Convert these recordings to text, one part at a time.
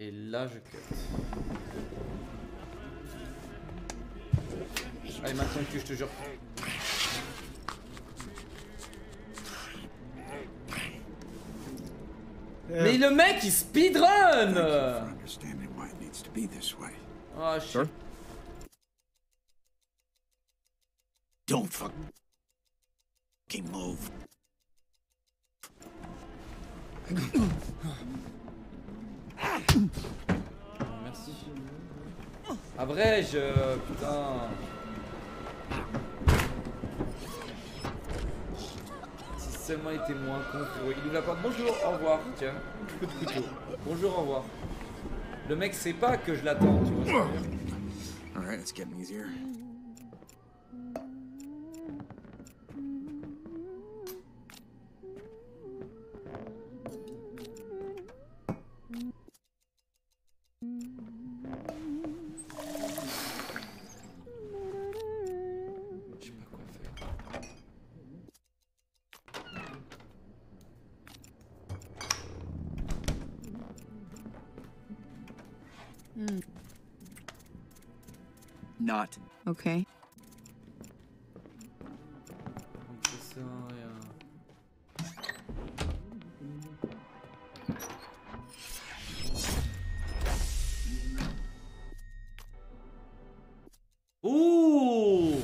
Et là je cut. Allez maintenant tu, je te jure. Mais le mec il speedrun. Oh shit. Don't fucking move. Merci. Abrège, putain. Si seulement il était moins con. Il ouvre la porte. Bonjour, au revoir. Tiens, coup de couteau. Bonjour, au revoir. Le mec sait pas que je l'attends, tu vois. Alright, it's getting easier. Not. Okay. Oh!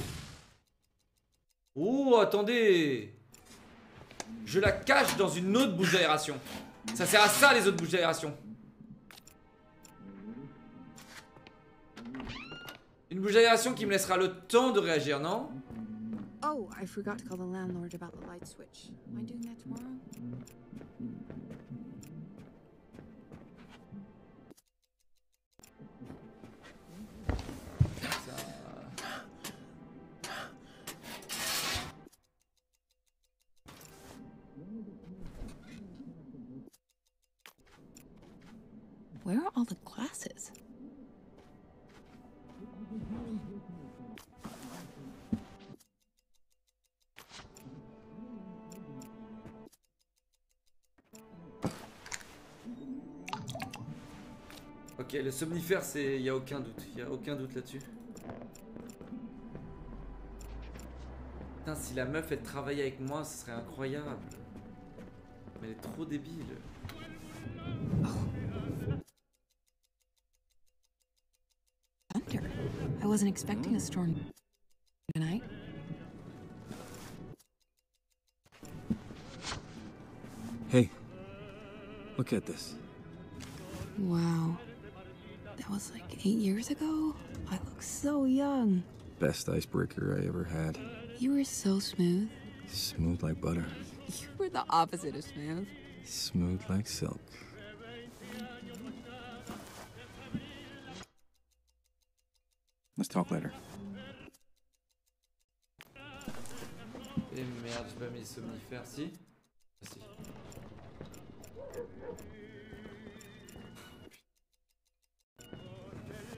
Oh, attendez! Je la cache dans une autre bouche d'aération. Ça sert à ça les autres bouches d'aération. Une bouche d'aération qui me laissera le temps de réagir, non? Oh, I forgot to call the landlord about the light switch. Am I doing that tomorrow? Where are all the glasses? Ok, le somnifère, c'est, il n'y a aucun doute, il n'y a aucun doute là-dessus. Putain, si la meuf elle travaillait avec moi, ce serait incroyable. Mais elle est trop débile. I wasn't expecting a storm tonight. Hey, look at this. Wow, that was like 8 years ago. I look so young. Best icebreaker I ever had. You were so smooth. Smooth like butter. You were the opposite of smooth. Smooth like silk. Let's talk later. Eh merde, j'ai pas mis le somnifère, si. Si.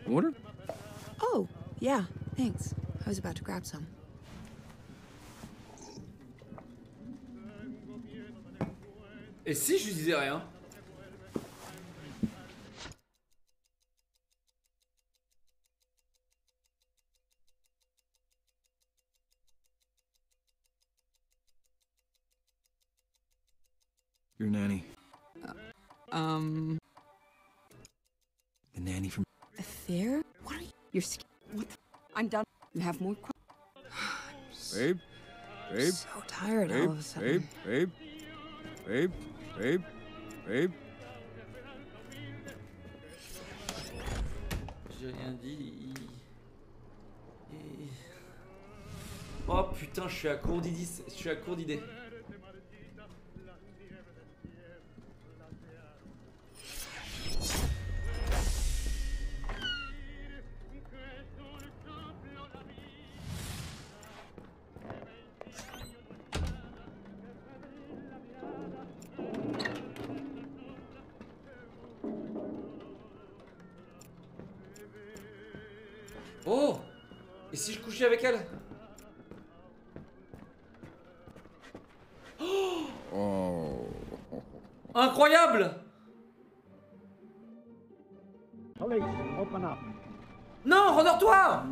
Water? Oh, yeah, thanks. I was about to grab some. Et si je lui disais rien? Your nanny. The nanny from there? What are you? You're scared. What the? I'm done. You have more questions. Babe. Babe. I'm so tired babe, all of a sudden. Babe. Babe. Babe. Babe. Babe. J'ai rien dit. Oh putain, je suis à court d'idées. Je suis à court d'idées. Oh! Et si je couchais avec elle? Oh! Incroyable! Police, open up. Non, rendors-toi!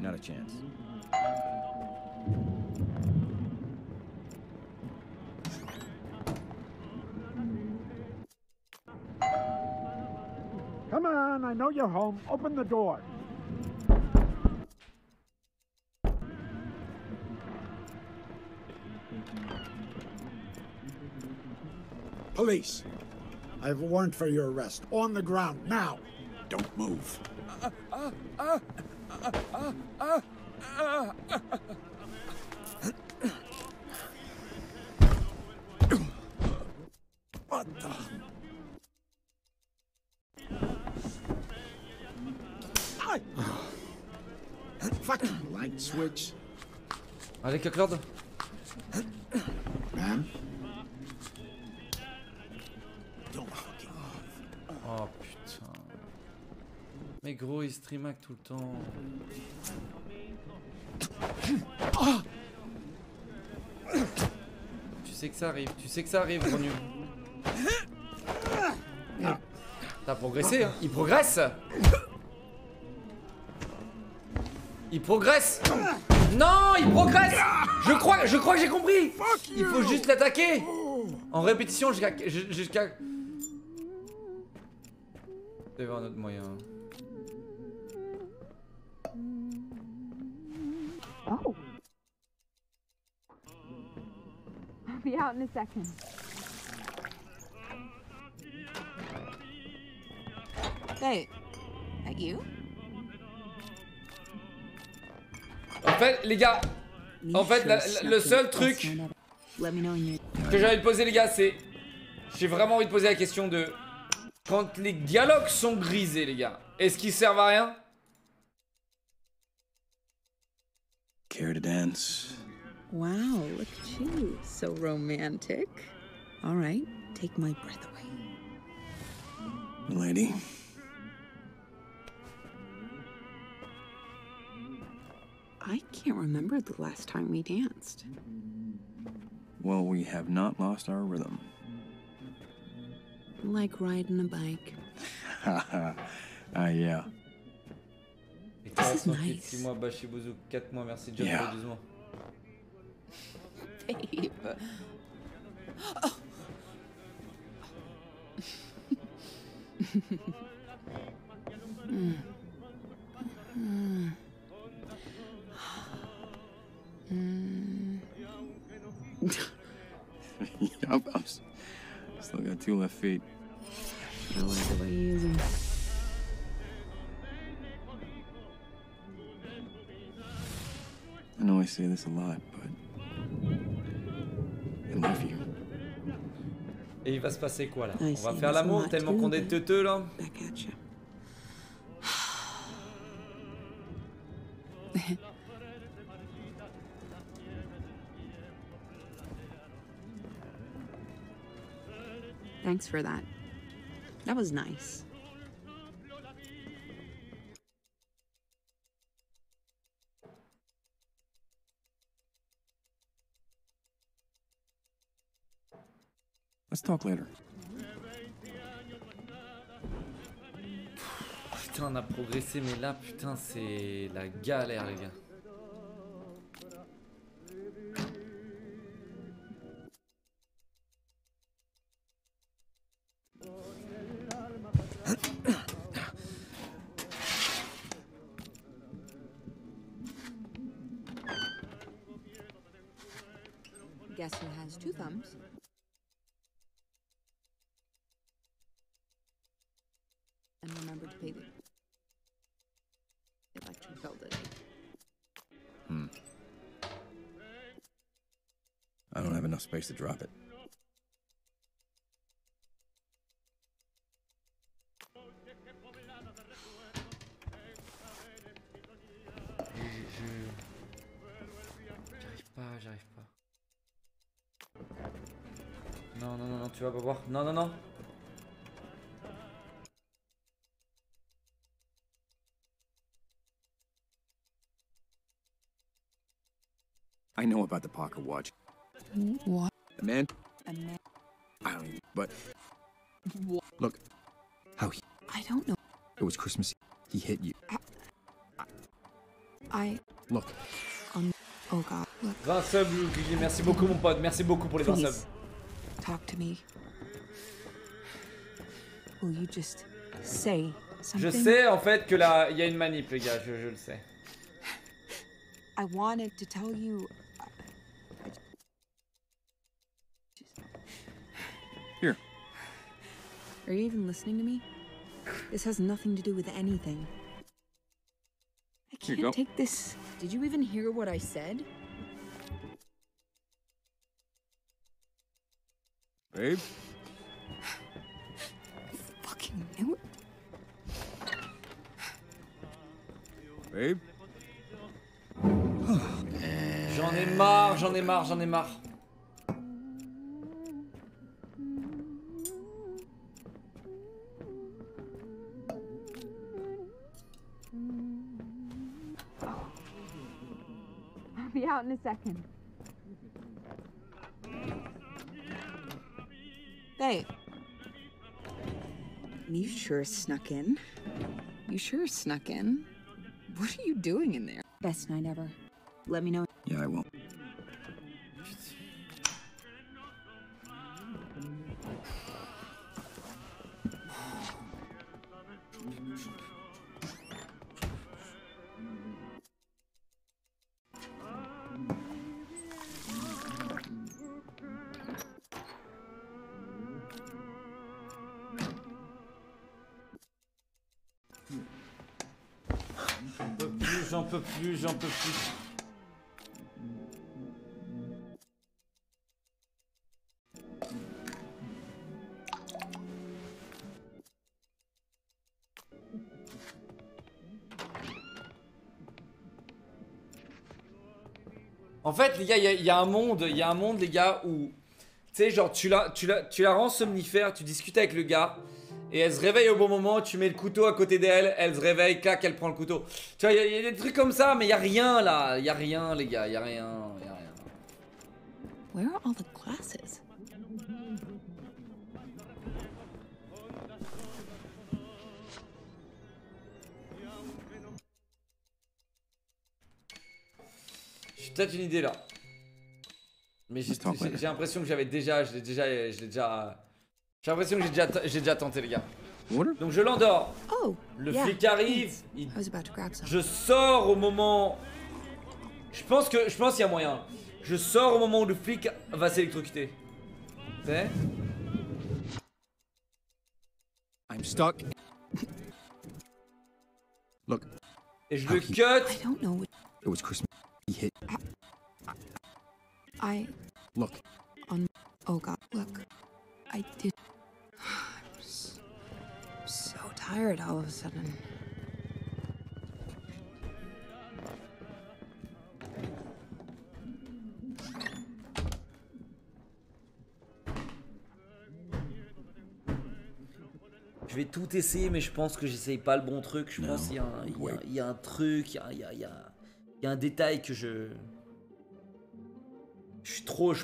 Not a chance. Come on, I know you're home. Open the door. Police. I have a warrant for your arrest. On the ground, now! Don't move. What the... Fucking light switch. Allez, Claude. Ma'am? Oh putain. Mais gros, il StreamAC tout le temps. Tu sais que ça arrive, Renu. T'as progressé, hein? Il progresse. Non, il progresse. Je crois que j'ai compris. Il faut juste l'attaquer. En répétition jusqu'à... Il doit y avoir un autre moyen. Oh. I'll be out in a second. Hey, are you? En fait, les gars, le seul truc que j'ai envie de poser, les gars, c'est... J'ai vraiment envie de poser la question de... Quand les dialogues sont grisés, les gars, est-ce qu'ils servent à rien? Care to dance? Wow, look at you, so romantic. All right, take my breath away. Lady. I can't remember the last time we danced. Well, we have not lost our rhythm. Like riding a bike. Ah yeah. This is nice. 6 mois Bashibouzou, 4 mois merci John pour 12 mois. Babe. Oh. Yabaos. Still got 2 left feet. I like the way you use them. I know I say this a lot, but I love you. Et il va se passer quoi là? On va faire l'amour tellement qu'on est teuteux là. Thanks for that. That was nice. Let's talk later. Putain, on a progressé, mais là, putain, c'est la galère, les gars. Guess who has 2 thumbs? And remember to pay the electric bill today. I don't have enough space to drop it. Tu vas pas voir. Non. I know about the pocket watch. What? A man? I don't even, but... What? Look, how he... I don't know. It was Christmas. He hit you. Look. Oh God, look. 20 subs, Louis. Merci beaucoup, mon pote. Merci beaucoup pour les 20 subs. Talk to me. Will you just say something? Je sais en fait que là, il y a une manip, les gars. Je le sais. I wanted to tell you. Here. Are you even listening to me? This has nothing to do with anything. I can't take this. Did you even hear what I said? Babe? I fucking knew it. Babe? J'en ai marre. Out in a second. Hey. You sure snuck in. What are you doing in there? Best night ever. Let me know. Yeah, I won't. J'en peux plus. En fait, les gars, il y a un monde, les gars, où tu sais, genre, tu la rends somnifère, tu discutes avec le gars. Et elle se réveille au bon moment, tu mets le couteau à côté d'elle, elle se réveille, clac, elle prend le couteau. Tu vois, il y a des trucs comme ça, mais il n'y a rien là. Il n'y a rien, les gars, il n'y a rien. Where are all the glasses? J'ai peut-être une idée là. Mais j'ai l'impression que j'ai déjà tenté, les gars. Donc je l'endors. Le flic arrive. Je sors au moment. Je pense qu'il y a moyen. Je sors au moment où le flic va s'électrocuter. I'm stuck. Look. Et je le cut. I don't know. It was Christmas. He hit. I look. On. Oh God. Look. I did. I'm so tired all of a sudden. Je vais tout essayer, mais je pense que j'essaye pas le bon truc. Je pense qu'il y a un truc, il y a un détail que je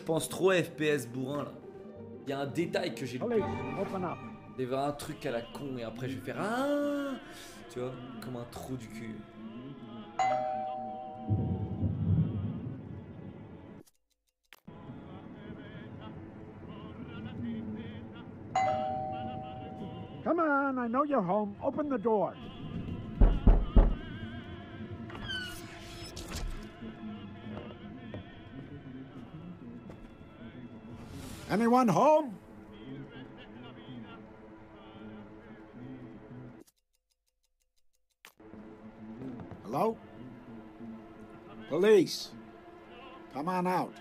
pense trop à FPS bourrin là. Il y a un détail que j'ai loupé. Il y avait un truc à la con et après je vais faire ah, tu vois, comme un trou du cul. Come on, I know you're home. Open the door. Anyone home? Hello? Police. Come on out.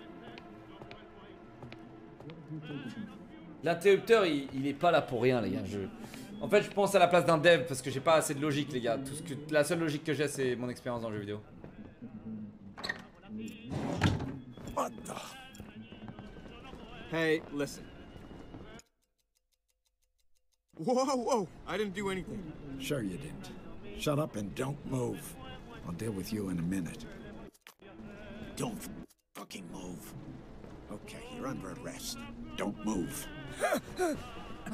L'interrupteur, il est pas là pour rien, les gars. En fait, je pense à la place d'un dev parce que j'ai pas assez de logique, les gars. La seule logique que j'ai, c'est mon expérience dans le jeu vidéo. What the... Hey, listen. Whoa! I didn't do anything. Sure you didn't. Shut up and don't move. I'll deal with you in a minute. Don't fucking move. Okay, you're under arrest. Don't move. Il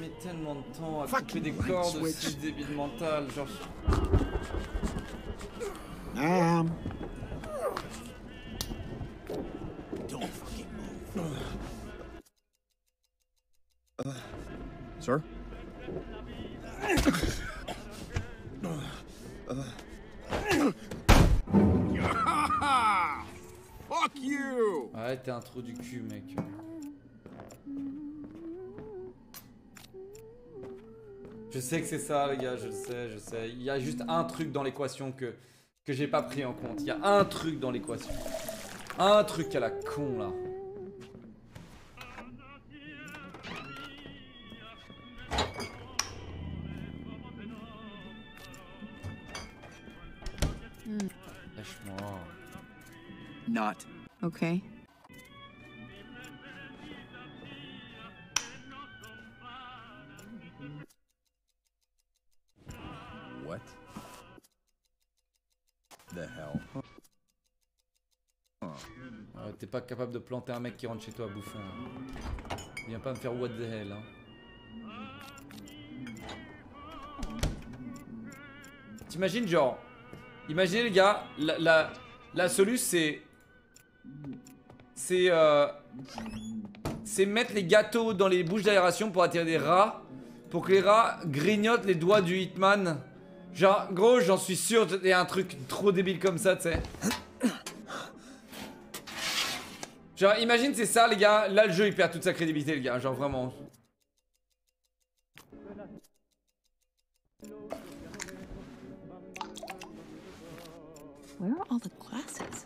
met tellement de temps à couper des cordes, c'est débile mental, genre... Don't fucking move. Sir? Fuck you! Ouais, t'es un trou du cul, mec. Je sais que c'est ça, les gars, je le sais, je sais. Il y a juste un truc dans l'équation que j'ai pas pris en compte. Il y a un truc dans l'équation. Un truc à la con, là. Lâche-moi. Not. Ok. What the hell? T'es pas capable de planter un mec qui rentre chez toi à bouffon. Hein. Viens pas me faire what the hell. Hein. T'imagines genre... Imaginez les gars, la solution c'est... C'est mettre les gâteaux dans les bouches d'aération pour attirer des rats. Pour que les rats grignotent les doigts du Hitman. Genre, gros, j'en suis sûr, il y a un truc trop débile comme ça, tu sais. Genre, imagine c'est ça les gars, là le jeu il perd toute sa crédibilité les gars, genre vraiment. Where are all the glasses?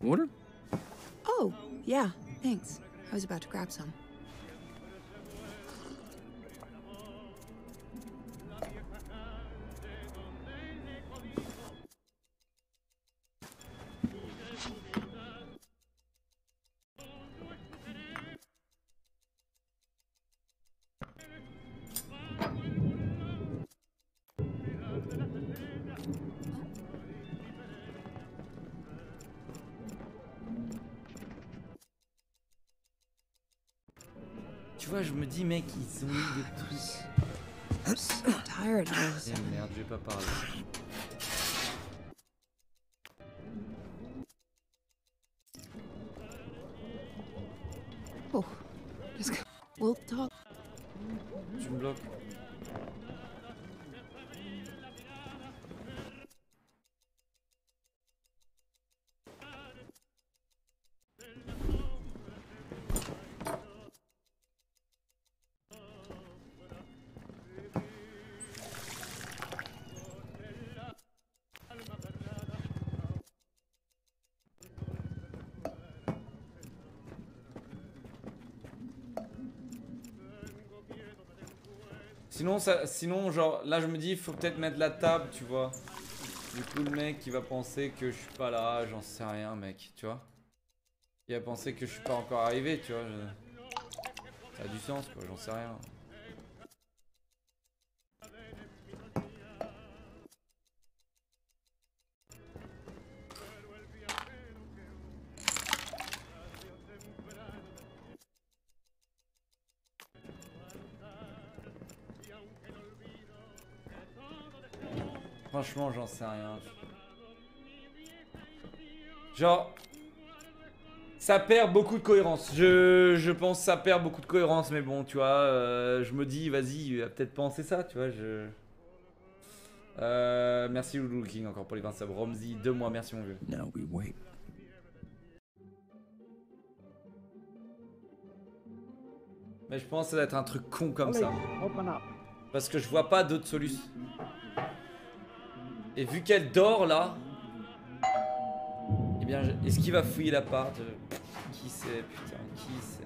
Water? Oh, yeah, thanks. I was about to grab some. Tu vois, je me dis, mec, ils ont mis des trucs. Eh merde, je vais pas parler. Oh, let's go. We'll talk. Tu me bloques. Sinon, genre, là je me dis, faut peut-être mettre la table, tu vois. Du coup, le mec, il va penser que je suis pas là, j'en sais rien, mec, tu vois. Il va penser que je suis pas encore arrivé, tu vois. Ça a du sens, quoi, j'en sais rien. Franchement, j'en sais rien. Genre, ça perd beaucoup de cohérence. Je pense que ça perd beaucoup de cohérence, mais bon, tu vois, je me dis, vas-y, il va peut-être penser ça, tu vois. Merci Loulou King encore pour les 20 subs. Romsey, 2 mois, merci mon vieux. Now we wait. Mais je pense que ça doit être un truc con comme ça. Parce que je vois pas d'autres solutions. Et vu qu'elle dort là, eh bien, est-ce qu'il va fouiller l'appart? Qui sait, putain, qui sait?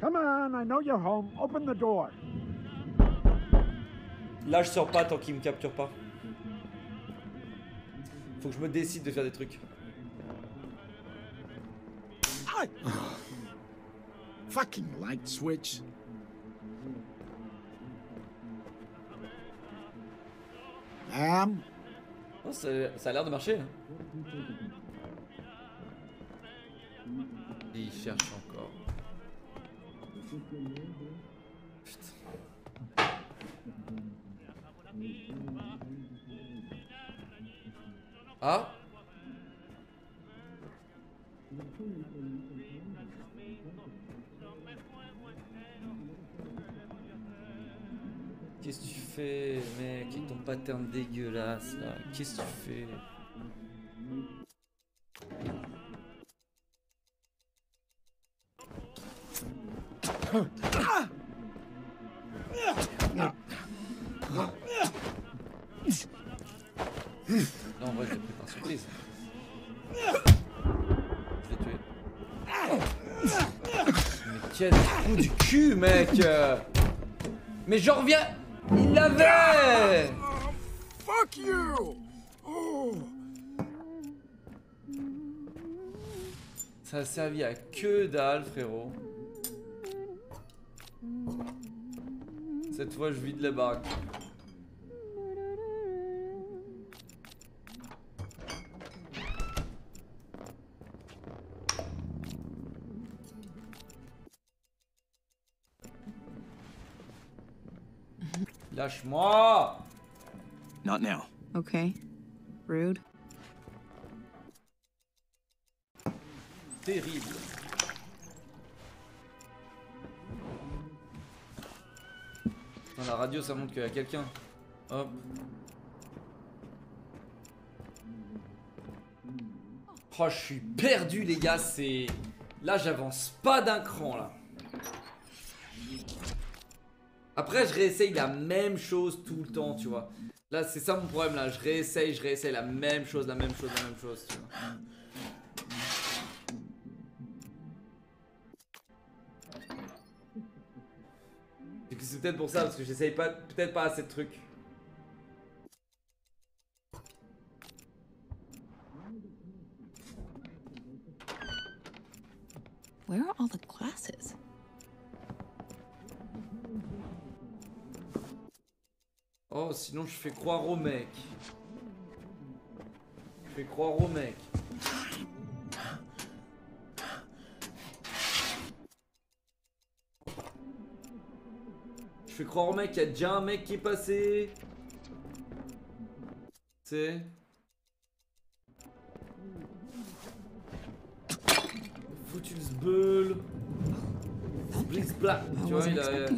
Come on, I know you're home. Open the door. Là, je sors pas tant qu'il me capture pas. Faut que je me décide de faire des trucs. Fucking light switch. Oh, ça a l'air de marcher. Et il cherche encore. Putain. Ah. Qu'est-ce que tu fais, mec, avec ton pattern dégueulasse là? Qu'est-ce que tu fais? Non, en vrai, je l'ai pris par surprise. Je l'ai tué. Mais quel coup du cul, mec! Mais je reviens! Il l'avait! Fuck you! Ça a servi à que dalle, frérot. Cette fois, je vide la baraque. Lâche-moi! Not now. Okay. Rude. Terrible. Dans la radio, ça montre qu'il y a quelqu'un. Hop. Oh, je suis perdu, les gars. C'est là, j'avance pas d'un cran là. Après, je réessaye la même chose tout le temps, tu vois. Là, c'est ça mon problème, là. Je réessaye la même chose, tu vois. C'est peut-être pour ça, parce que j'essaye pas, peut-être pas assez de trucs. Where are all the glasses? Oh, sinon je fais croire au mec. Je fais croire au mec, il y a déjà un mec qui est passé. C'est... Foutu une zbeul. Blitz black. Tu vois, il a...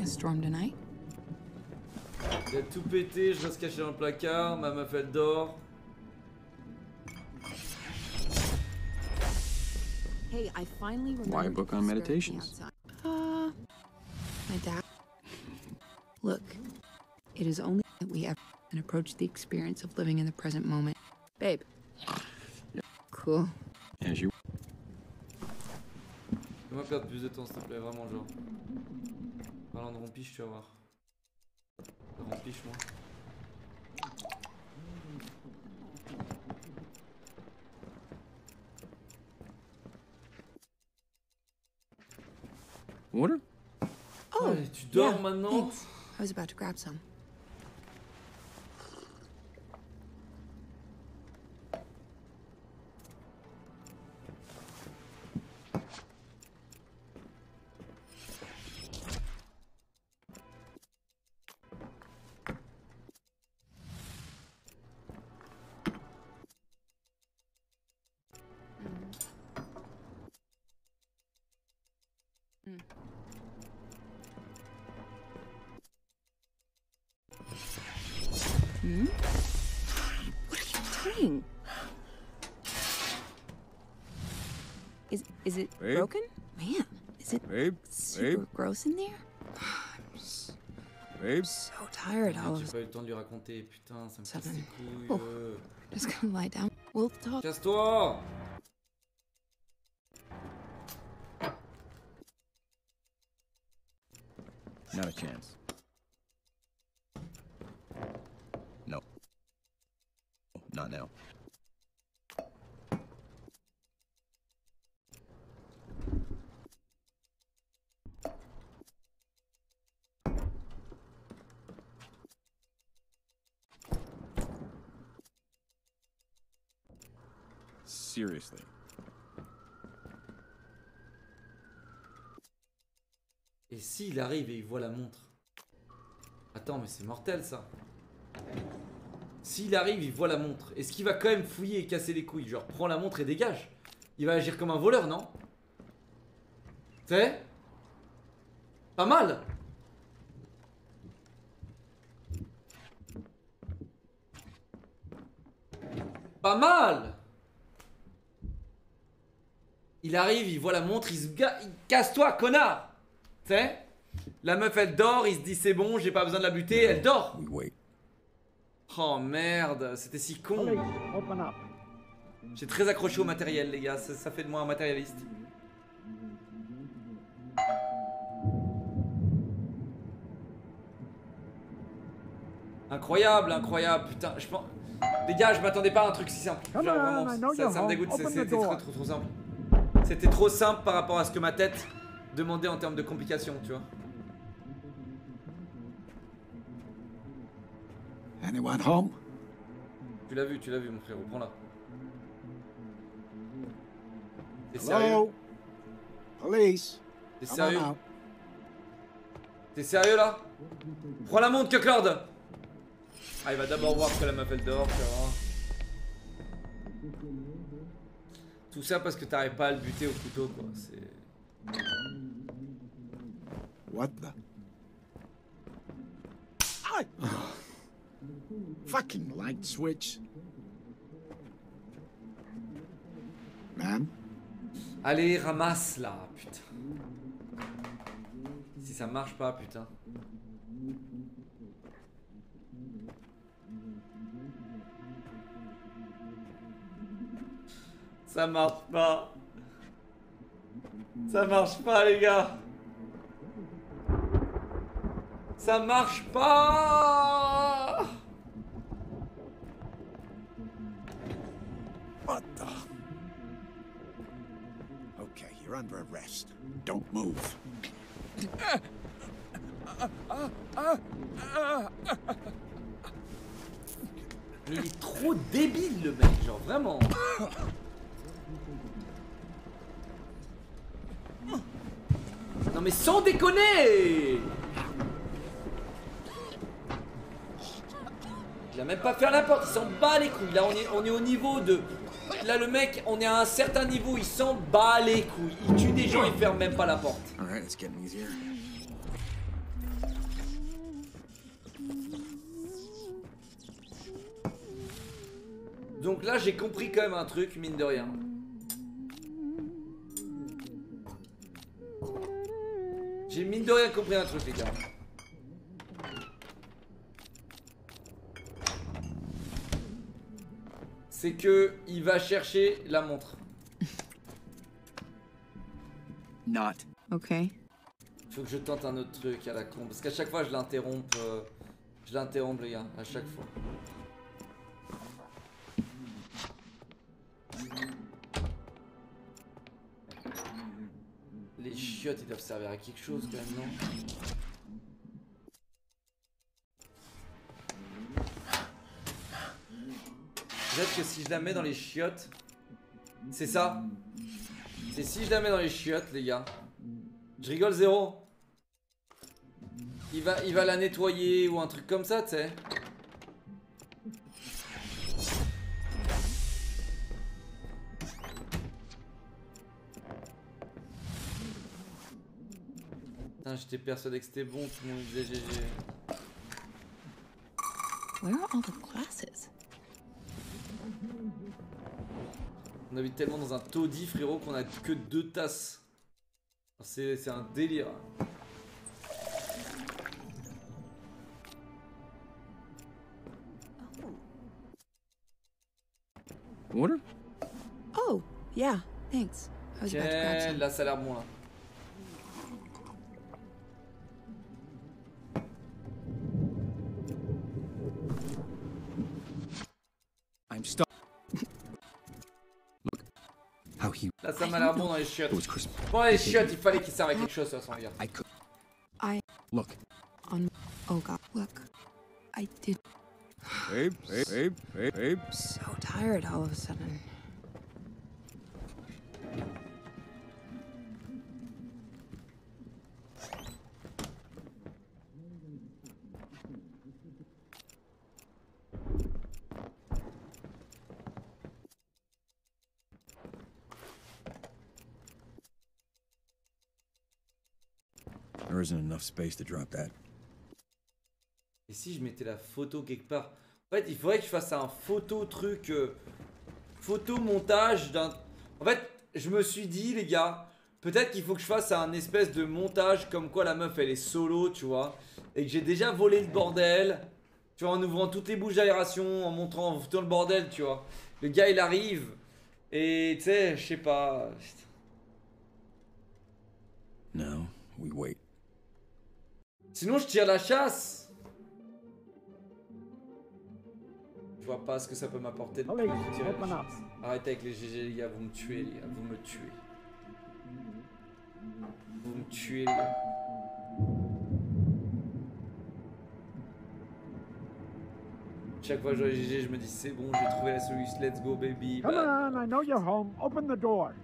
Il a tout pété, je reste caché dans le placard, ma meuf elle dort. Why a book on meditations? My dad. Look, it is only that we ever can approach the experience of living in the present moment. Babe. Yeah. Cool. As you. Fais-moi perdre plus de temps s'il te plaît, vraiment genre. Parlant de rompiche, tu vas voir. Rempliche-moi. Water? Oh, allez, tu dors maintenant. I was about to grab some. Is it babe? Broken? Man, is it babe? Super babe? Gross in there? I'm so, babe? So tired. All of sudden. Oh, just gonna lie down. We'll talk. Casse-toi! Not a chance. No. Not now. seriously. Et s'il arrive et il voit la montre. Attends, mais c'est mortel ça. S'il arrive, il voit la montre. Est-ce qu'il va quand même fouiller et casser les couilles? Genre, prends la montre et dégage. Il va agir comme un voleur, non? Tu sais? Pas mal. Pas mal. Il arrive, il voit la montre, il se casse-toi, connard. Tu sais? La meuf, elle dort, il se dit c'est bon, j'ai pas besoin de la buter, elle dort. Oh merde, c'était si con. J'ai très accroché au matériel, les gars, ça fait de moi un matérialiste. Incroyable, incroyable, putain, je pense... Les gars, je m'attendais pas à un truc si simple. Genre, vraiment, ça me dégoûte, c'était trop simple. C'était trop simple par rapport à ce que ma tête demandait en termes de complications, tu vois. Anyone home? Tu l'as vu, mon frérot, prends-la. T'es sérieux? Police. T'es sérieux? T'es sérieux là? Prends la montre que Claude! Ah, il va d'abord voir que la meuf elle dort, tu vois. Tout ça parce que t'arrives pas à le buter au couteau, quoi. C'est... What the... Aïe! Fucking light switch. Man. Allez, ramasse là, putain. Si ça marche pas, putain. Ça marche pas. Ça marche pas, les gars. Ça marche pas. What the? Okay, you're under arrest. Don't move. Il est trop débile, le mec, genre vraiment. Non mais sans déconner. Il a même pas fait n'importe, il s'en bat les couilles. Là on est au niveau de... Là le mec, on est à un certain niveau, il s'en bat les couilles. Il tue des gens, il ferme même pas la porte. Donc là j'ai compris quand même un truc, mine de rien. J'ai mine de rien compris un truc, les gars. C'est que il va chercher la montre. Not. Ok. Faut que je tente un autre truc à la con parce qu'à chaque fois je l'interromps les gars, à chaque fois. Les chiottes ils doivent servir à quelque chose quand même, non? Peut-être que si je la mets dans les chiottes, c'est ça. C'est si je la mets dans les chiottes, les gars. Je rigole zéro. Il va la nettoyer ou un truc comme ça, tu sais. Putain, j'étais persuadé que c'était bon, tout le monde disait GG. Where are all the glasses? On habite tellement dans un taudis, frérot, qu'on a que 2 tasses. C'est un délire. Water? Oh, yeah, thanks. Ok, là ça a l'air bon là. I'm stuck. Là ça m'a l'air bon dans les chiottes. Bon les chiottes, il fallait qu'il serve à quelque chose de toute façon, les gars. Oh god, look. I did. Babe, so tired all of a sudden. There isn't enough space to drop that. Et si je mettais la photo quelque part? En fait, il faudrait que je fasse un photo truc, photo montage d'un. En fait, je me suis dit, les gars, peut-être qu'il faut que je fasse un espèce de montage comme quoi la meuf elle est solo, tu vois, et que j'ai déjà volé le bordel, tu vois, en ouvrant toutes les bouches d'aération, en montrant tout le bordel, tu vois. Le gars il arrive et tu sais, je sais pas. Now we wait. Sinon je tire la chasse. Je vois pas ce que ça peut m'apporter de plus de tirer la chasse. Arrêtez avec les GG les gars, vous me tuez les gars, vous me tuez. Vous me tuez les gars. Chaque fois que je vois les GG, je me dis c'est bon, j'ai trouvé la solution, let's go baby. Come on, I know you're home, open the door.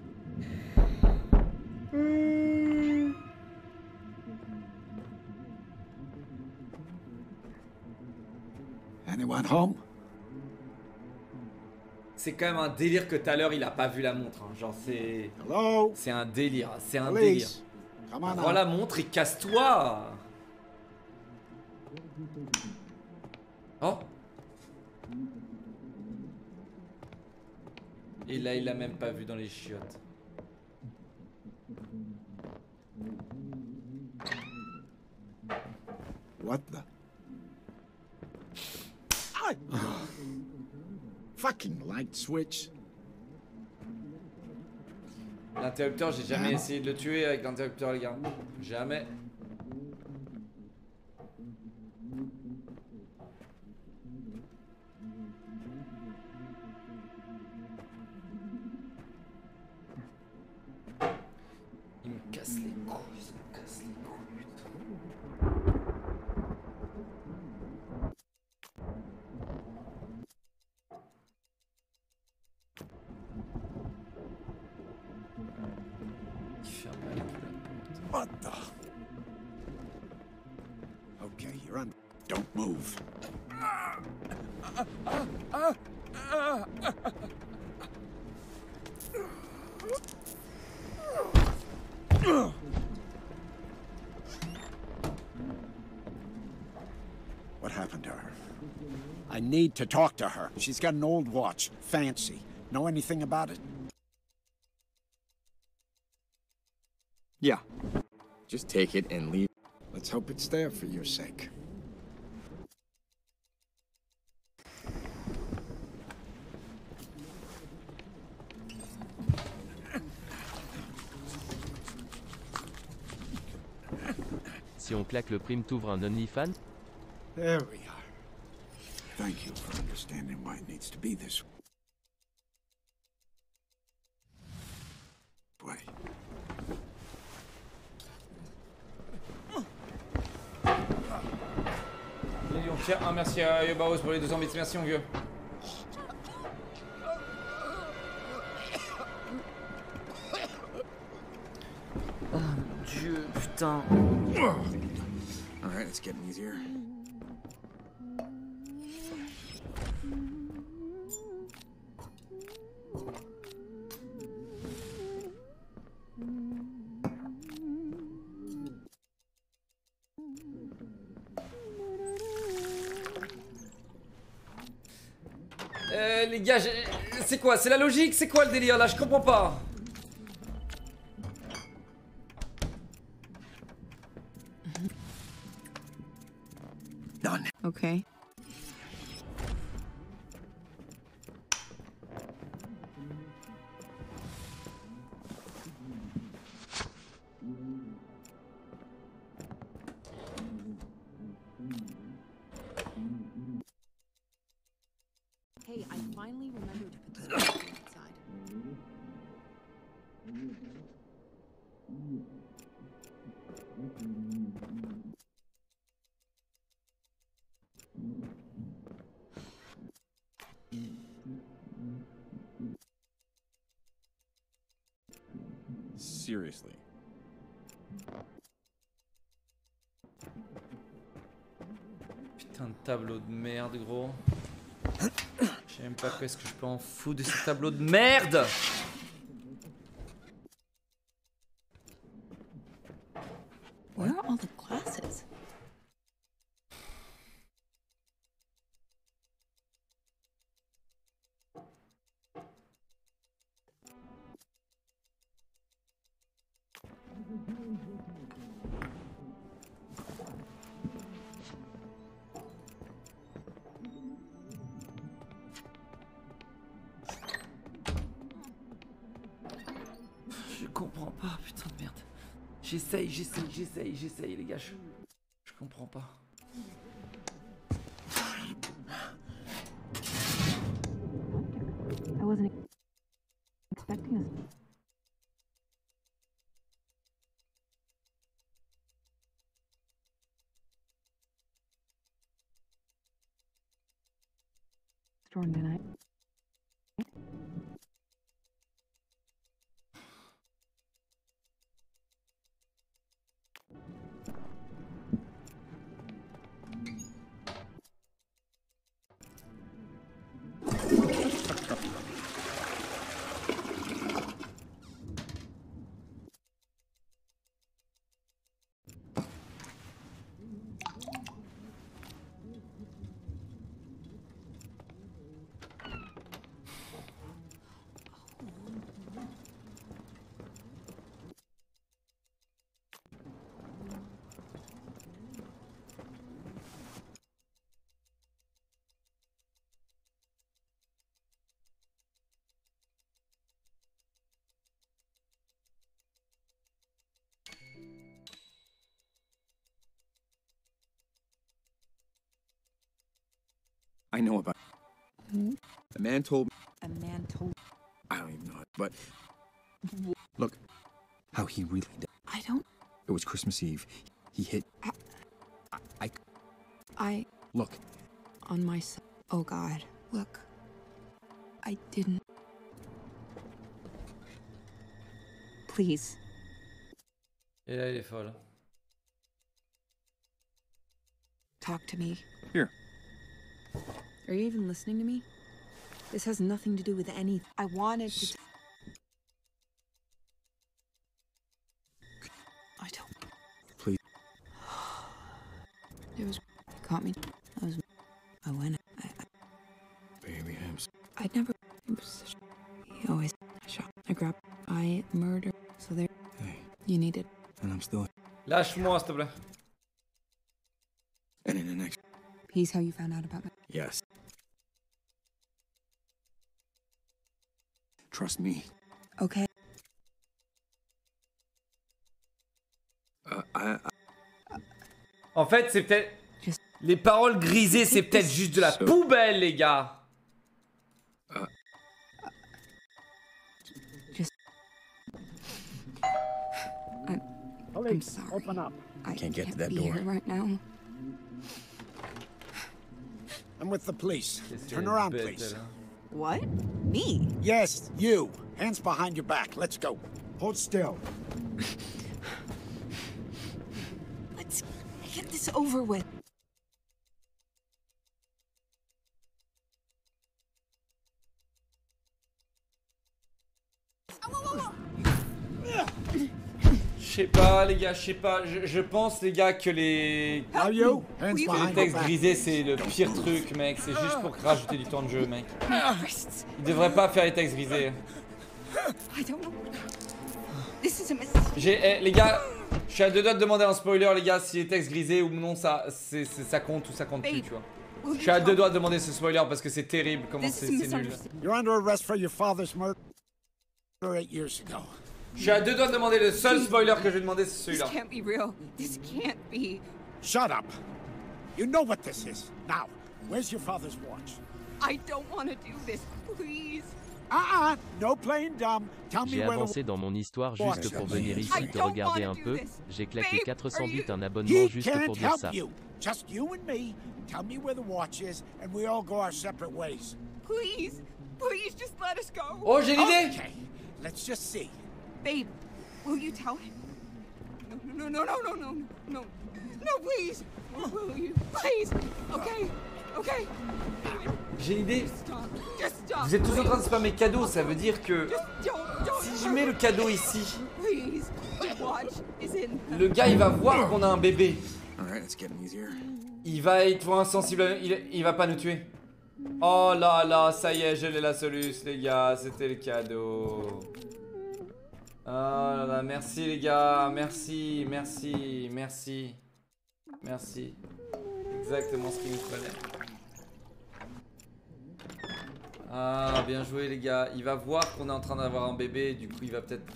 Anyone home? C'est quand même un délire que tout à l'heure il a pas vu la montre, hein. Genre c'est. Hello. C'est un délire, c'est un délire. Prends la montre et casse-toi. Oh. Et là il l'a même pas vu dans les chiottes. What the? Ah. Fucking light switch. L'interrupteur, j'ai jamais essayé de le tuer avec l'interrupteur, les gars. Jamais. Il me casse les couilles, il me casse les couilles. Need to talk to her. She's got an old watch. Fancy. Know anything about it? Yeah. Just take it and leave. Let's hope it's there for your sake. Si on claque le prime, t'ouvre un OnlyFans? There we are. Thank you for understanding why it needs to be this way. Léon Pierre, merci à Yabaos pour les 200 bits, merci mon vieux. Oh mon dieu, putain. Alright, it's getting easier. Les gars, c'est quoi? C'est la logique? C'est quoi le délire là? Je comprends pas. Done. Ok. Seriously. Putain de tableau de merde, gros. Je sais même pas qu'est-ce que je peux en foutre de ce tableau de merde. Where are all the glasses? J'essaye les gars, je comprends pas. I know about a man told me. I don't even know it, but look how he really did. It was Christmas Eve. He hit. I look on my. Oh God, look. I didn't. Please. Et là, elle est folle. Talk to me. Here. Are you even listening to me? This has nothing to do with anything. I wanted to. I don't. Please. It was. It caught me. I was. I went. Baby, I'd never. He always shot. I grabbed. I murdered. So there. Hey. You need it. And I'm still. Lâche-moi, s'il te plaît. And in the next. He's how you found out about me. Yes. Trust me. Okay. En fait, c'est peut-être... Les paroles grisées, c'est peut-être juste de la poubelle, les gars. I'm sorry. Open up. I can't get to that door right now. I'm with the police. Turn around, please. What? Me? Yes, you. Hands behind your back. Let's go. Hold still. Let's get this over with. Je sais pas les gars, je sais pas, je pense les gars que les textes grisés c'est le pire truc mec, c'est juste pour rajouter du temps de jeu mec. Ils devraient pas faire les textes grisés. Les gars, je suis à deux doigts de demander en spoiler les gars si les textes grisés ou non ça, ça compte ou ça compte plus tu vois. Je suis à deux doigts de demander ce spoiler parce que c'est terrible comment c'est nul. You're under arrest for your father's murder 8 years ago. Je suis à deux doigts de demander le seul spoiler que je vais demander, c'est celui-là. This can't be. Shut up. You know what this is. Now, where's your father's watch? I don't want to do this, please. No playing dumb. Tell me where. J'ai avancé dans mon histoire juste pour venir ici te regarder un peu. J'ai claqué 400 bits un abonnement juste pour dire ça. Just you and me. Tell me where the watch is, and we all go our separate ways. Please, please, just let us go. Oh, j'ai l'idée. Okay, let's just see. Babe, will you tell him? No, please. Will you please? Okay. J'ai une idée. Vous êtes tous en train de spammer cadeau, ça veut dire que si je mets le cadeau ici, le gars il va voir qu'on a un bébé. Il va être insensible, il va pas nous tuer. Oh là là, ça y est, je l'ai la soluce les gars, c'était le cadeau. Oh là là, merci les gars, merci, merci, merci. Merci. Exactement ce qu'il nous fallait. Ah, bien joué les gars. Il va voir qu'on est en train d'avoir un bébé, du coup il va peut-être...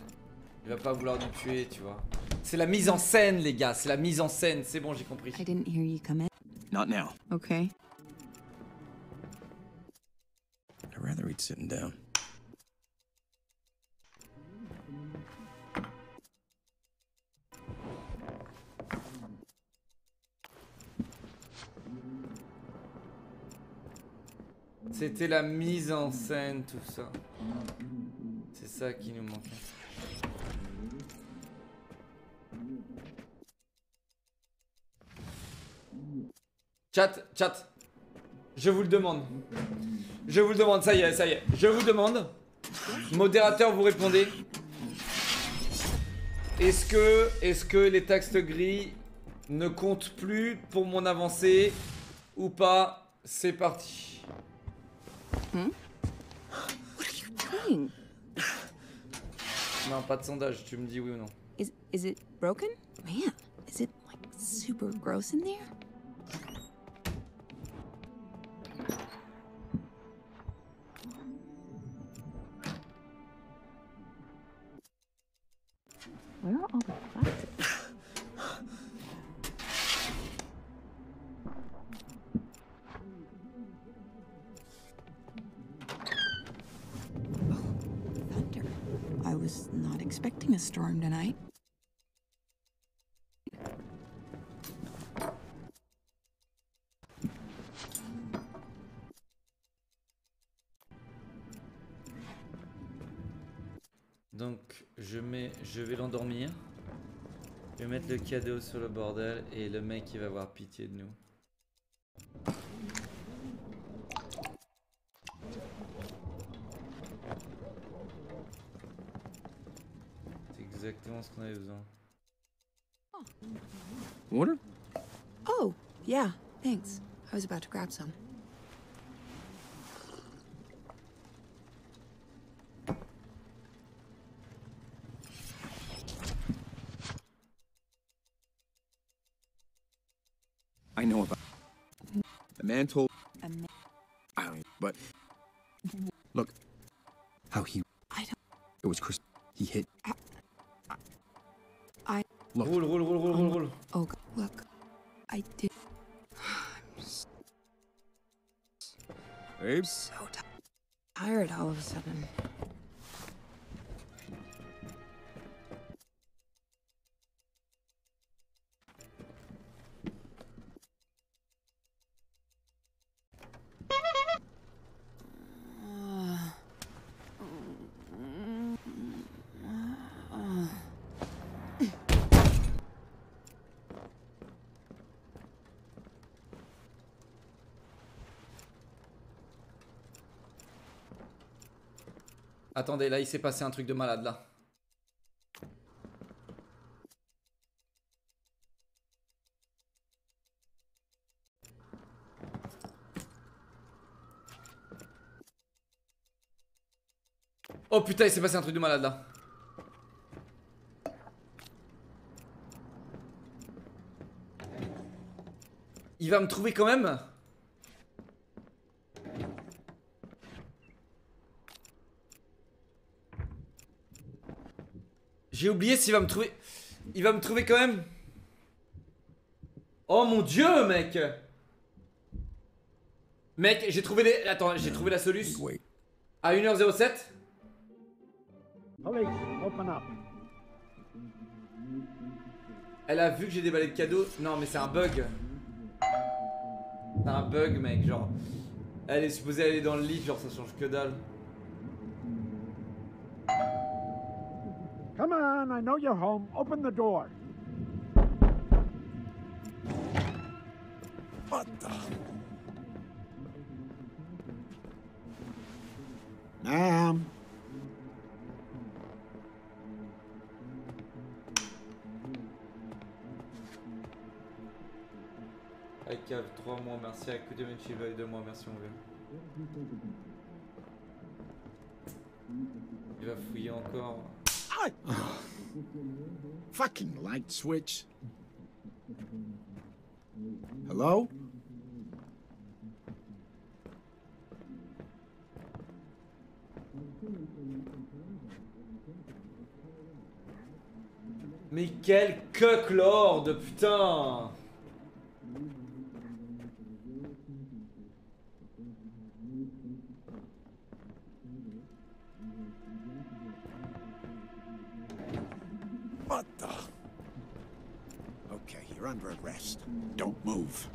Il va pas vouloir nous tuer, tu vois. C'est la mise en scène les gars, c'est la mise en scène, c'est bon, j'ai compris. I didn't hear you come in. Not now. Okay. I'd rather eat sitting down. C'était la mise en scène, tout ça. C'est ça qui nous manquait. Chat, je vous le demande. Je vous le demande, ça y est. Je vous demande. Modérateur, vous répondez. Est-ce que les textes gris ne comptent plus pour mon avancée ou pas? C'est parti. Hmm? What are you doing? Non, pas de sondage, tu me dis oui ou non. Is it broken? Man, is it like super gross in there? Where are all the plastics? Expecting a storm tonight. Donc je vais l'endormir. Je vais mettre le cadeau sur le bordel et le mec il va avoir pitié de nous. Exactement ce qu'on avait besoin. Water? Oh, yeah, thanks. I was about to grab some. I know about the man told I don't know, but look how he it was Chris he hit. Roule. Oh, look. I did. I'm so tired all of a sudden. Attendez, là il s'est passé un truc de malade là. Oh putain, il s'est passé un truc de malade là. Il va me trouver quand même ? J'ai oublié s'il va me trouver. Il va me trouver quand même. Oh mon dieu, mec. Mec, j'ai trouvé les... Attends, j'ai trouvé la soluce. À 1h07. Elle a vu que j'ai déballé le cadeau. Non, mais c'est un bug. C'est un bug, mec, genre. Elle est supposée aller dans le lit, genre ça change que dalle. Come on, I know you're home. Open the door. What the? Ma'am. Cave 3 mois, merci à Kudemenchi Veil 2 mois, merci mon vieux. Il va fouiller encore. Aïe. Fucking light switch. Hello? Mais quel coq-lord, putain! What the? Okay, you're under arrest. Don't move.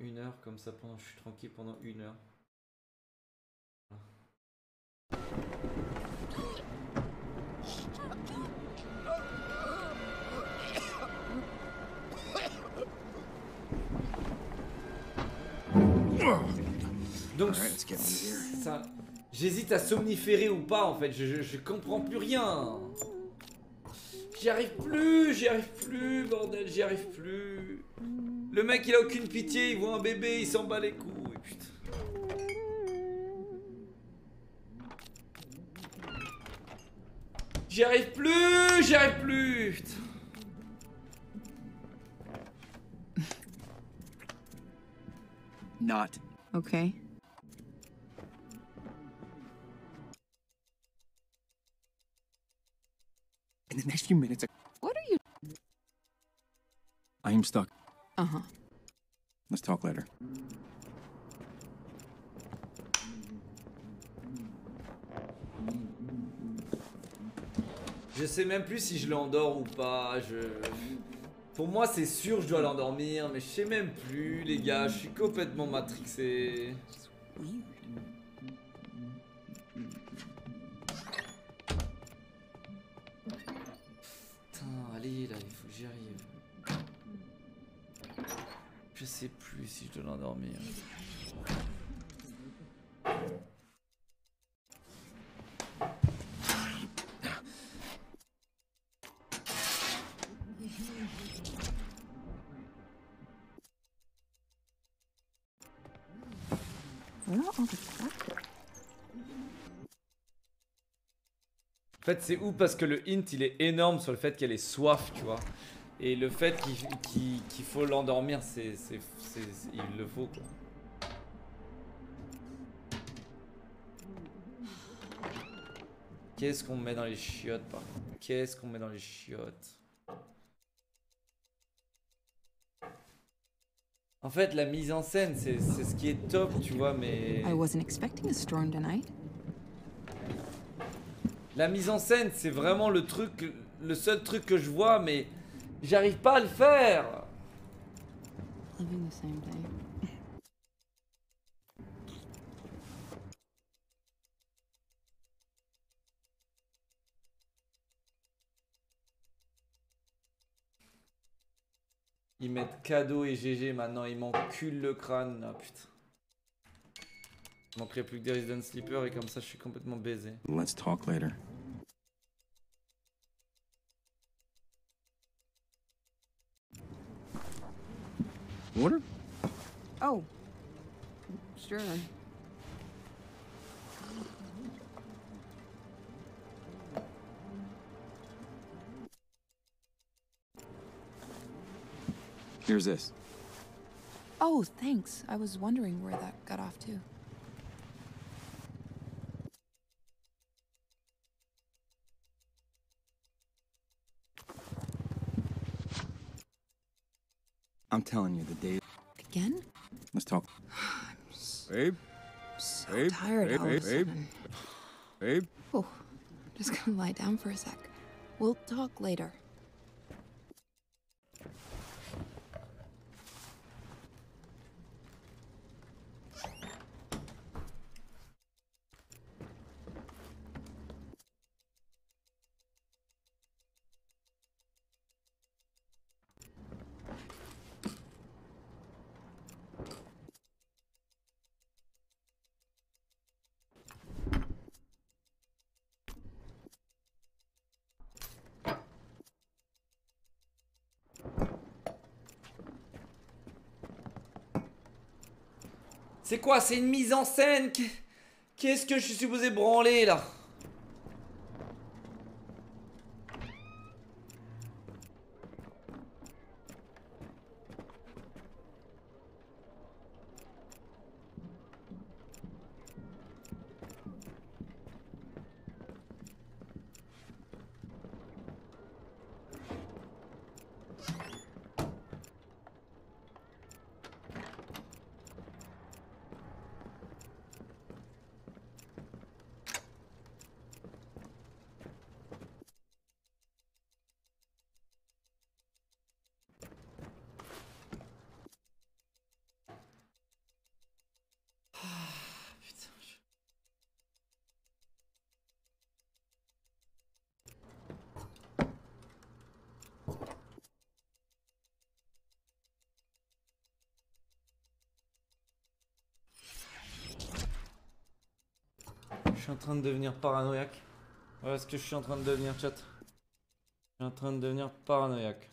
Une heure comme ça pendant je suis tranquille pendant une heure. Donc ça, j'hésite à somniférer ou pas en fait, je comprends plus rien. J'y arrive plus, bordel, j'y arrive plus. Le mec il a aucune pitié, il voit un bébé, il s'en bat les couilles, putain. J'y arrive plus, putain. Not. Ok. In the next few minutes, what are you? I am stuck. Uh-huh. Let's talk later. Je sais même plus si je l'endors ou pas. Pour moi, c'est sûr, je dois l'endormir, mais je sais même plus, les gars. Je suis complètement matrixé. Putain, allez, là, il faut que j'y arrive. Je sais plus si je dois l'endormir. En fait, c'est ouf parce que le hint il est énorme sur le fait qu'elle ait soif, tu vois. Et le fait qu'il faut l'endormir, il le faut quoi. Qu'est-ce qu'on met dans les chiottes par contre? Qu'est-ce qu'on met dans les chiottes? En fait, la mise en scène, c'est ce qui est top, tu vois, mais... La mise en scène, c'est vraiment le truc, le seul truc que je vois, mais... J'arrive pas à le faire. Ils mettent cadeau et GG maintenant, ils m'enculent le crâne là, putain. Il manquerait plus que des Resident Sleeper et comme ça je suis complètement baisé. Let's talk later. Water? Oh, sure. Here's this. Oh, thanks. I was wondering where that got off to. I'm telling you, the day... Again? Let's talk. I'm so, babe? So babe, tired, babe, babe, babe, babe. Oh, I'm just gonna lie down for a sec. We'll talk later. C'est quoi? C'est une mise en scène? Qu'est-ce que je suis supposé branler là? Je suis en train de devenir paranoïaque. Voilà ce que je suis en train de devenir, chat. Je suis en train de devenir paranoïaque.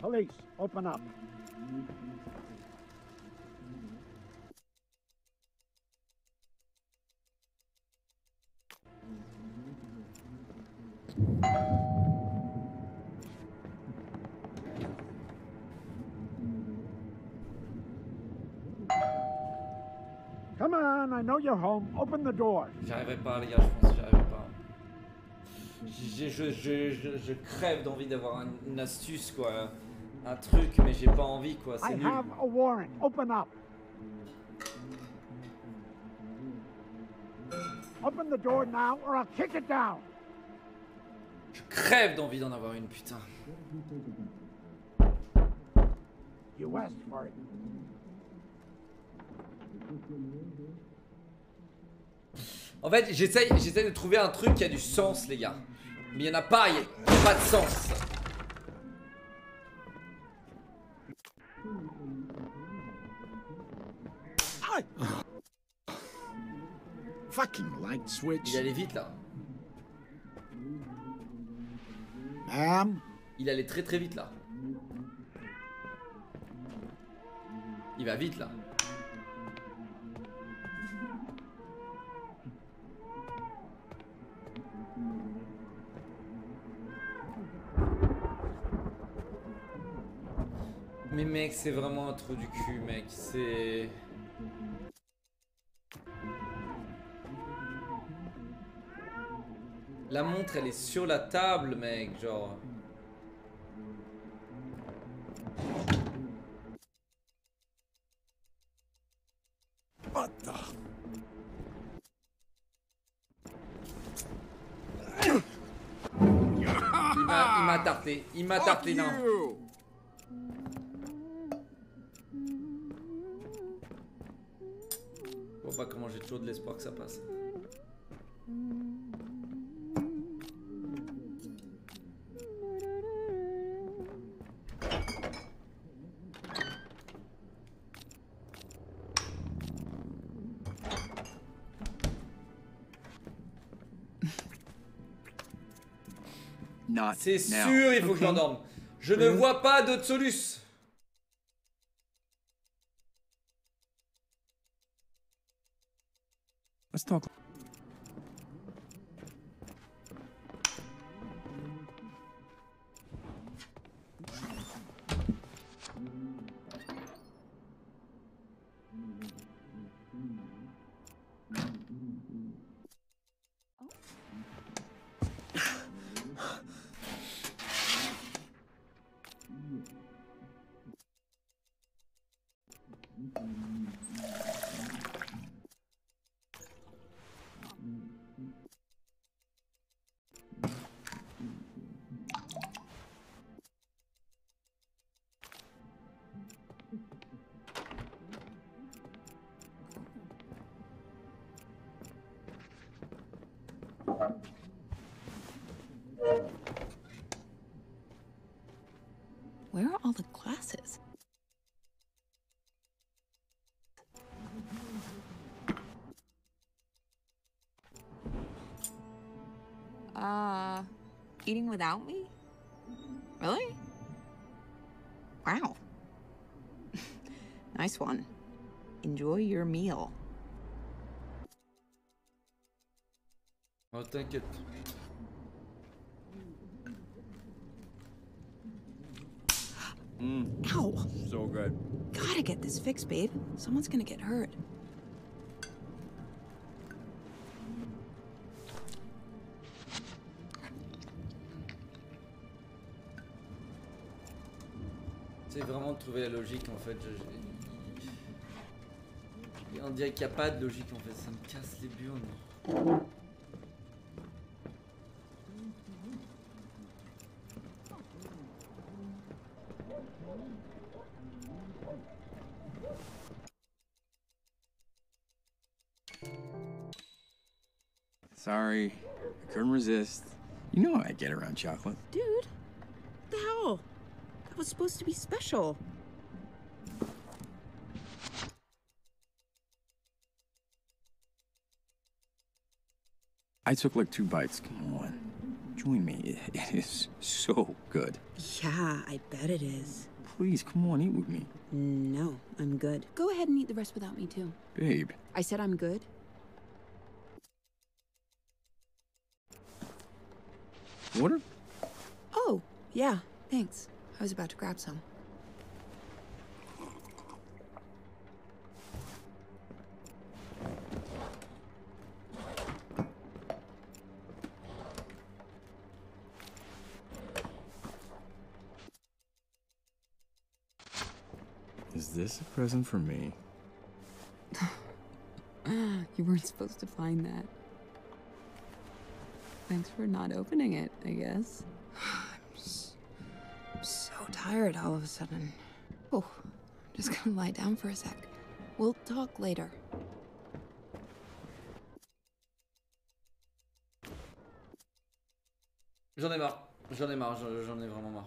Police, open up. Come on, I know you're home. Open the door. J'arriverai pas, les gars, je pense que j'arriverai pas. Je crève d'envie d'avoir une astuce, quoi. Un truc, mais j'ai pas envie, quoi, c'est nul. I have a warrant. Open up. Open the door now or I'll kick it down. Je crève d'envie d'en avoir une, putain. You asked for it. En fait, j'essaye de trouver un truc qui a du sens, les gars. Mais il y en a pas, il y a pas de sens. Il allait vite là. Il allait très très vite là. Il va vite là. Mais mec, c'est vraiment un trou du cul, mec. C'est... La montre, elle est sur la table, mec, genre... Il m'a tarté, non. Je vois pas comment j'ai toujours de l'espoir que ça passe. C'est sûr, il faut que je m'endorme. Je ne vois pas d'autre solution. Attends. Where are all the glasses? Eating without me? Really? Wow. Nice one. Enjoy your meal. Oh, t'inquiète. Ow! So good. Gotta get this fixed, babe. Someone's gonna get hurt. C'est vraiment de trouver la logique en fait. Et on dirait qu'il n'y a pas de logique en fait. Ça me casse les burnes. Sorry, I couldn't resist. You know I get around chocolate. Dude, what the hell? That was supposed to be special. I took like 2 bites. Come on, join me. It is so good. Yeah, I bet it is. Please, come on, eat with me. No, I'm good. Go ahead and eat the rest without me too. Babe. I said I'm good. Water? Oh, yeah, thanks. I was about to grab some. Is this a present for me? You weren't supposed to find that. Thanks for not opening it, I guess. I'm so tired all of a sudden. Oh, I'm just gonna lie down for a sec. We'll talk later. J'en ai vraiment marre. J'en ai marre là.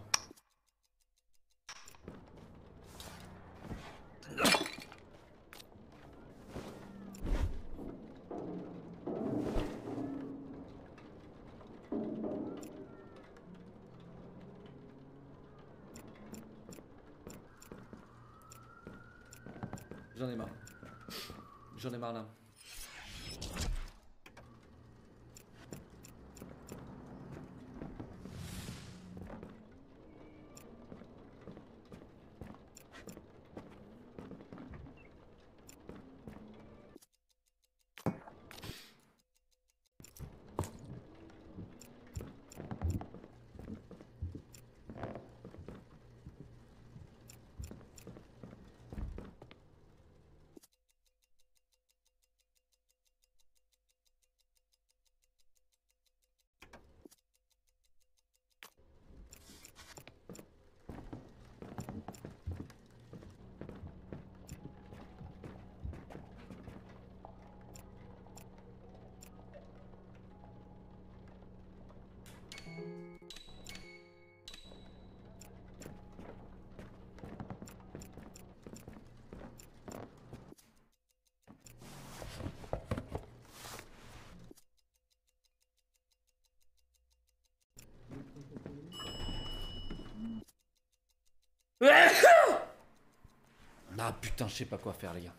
Ah putain, je sais pas quoi faire les gars.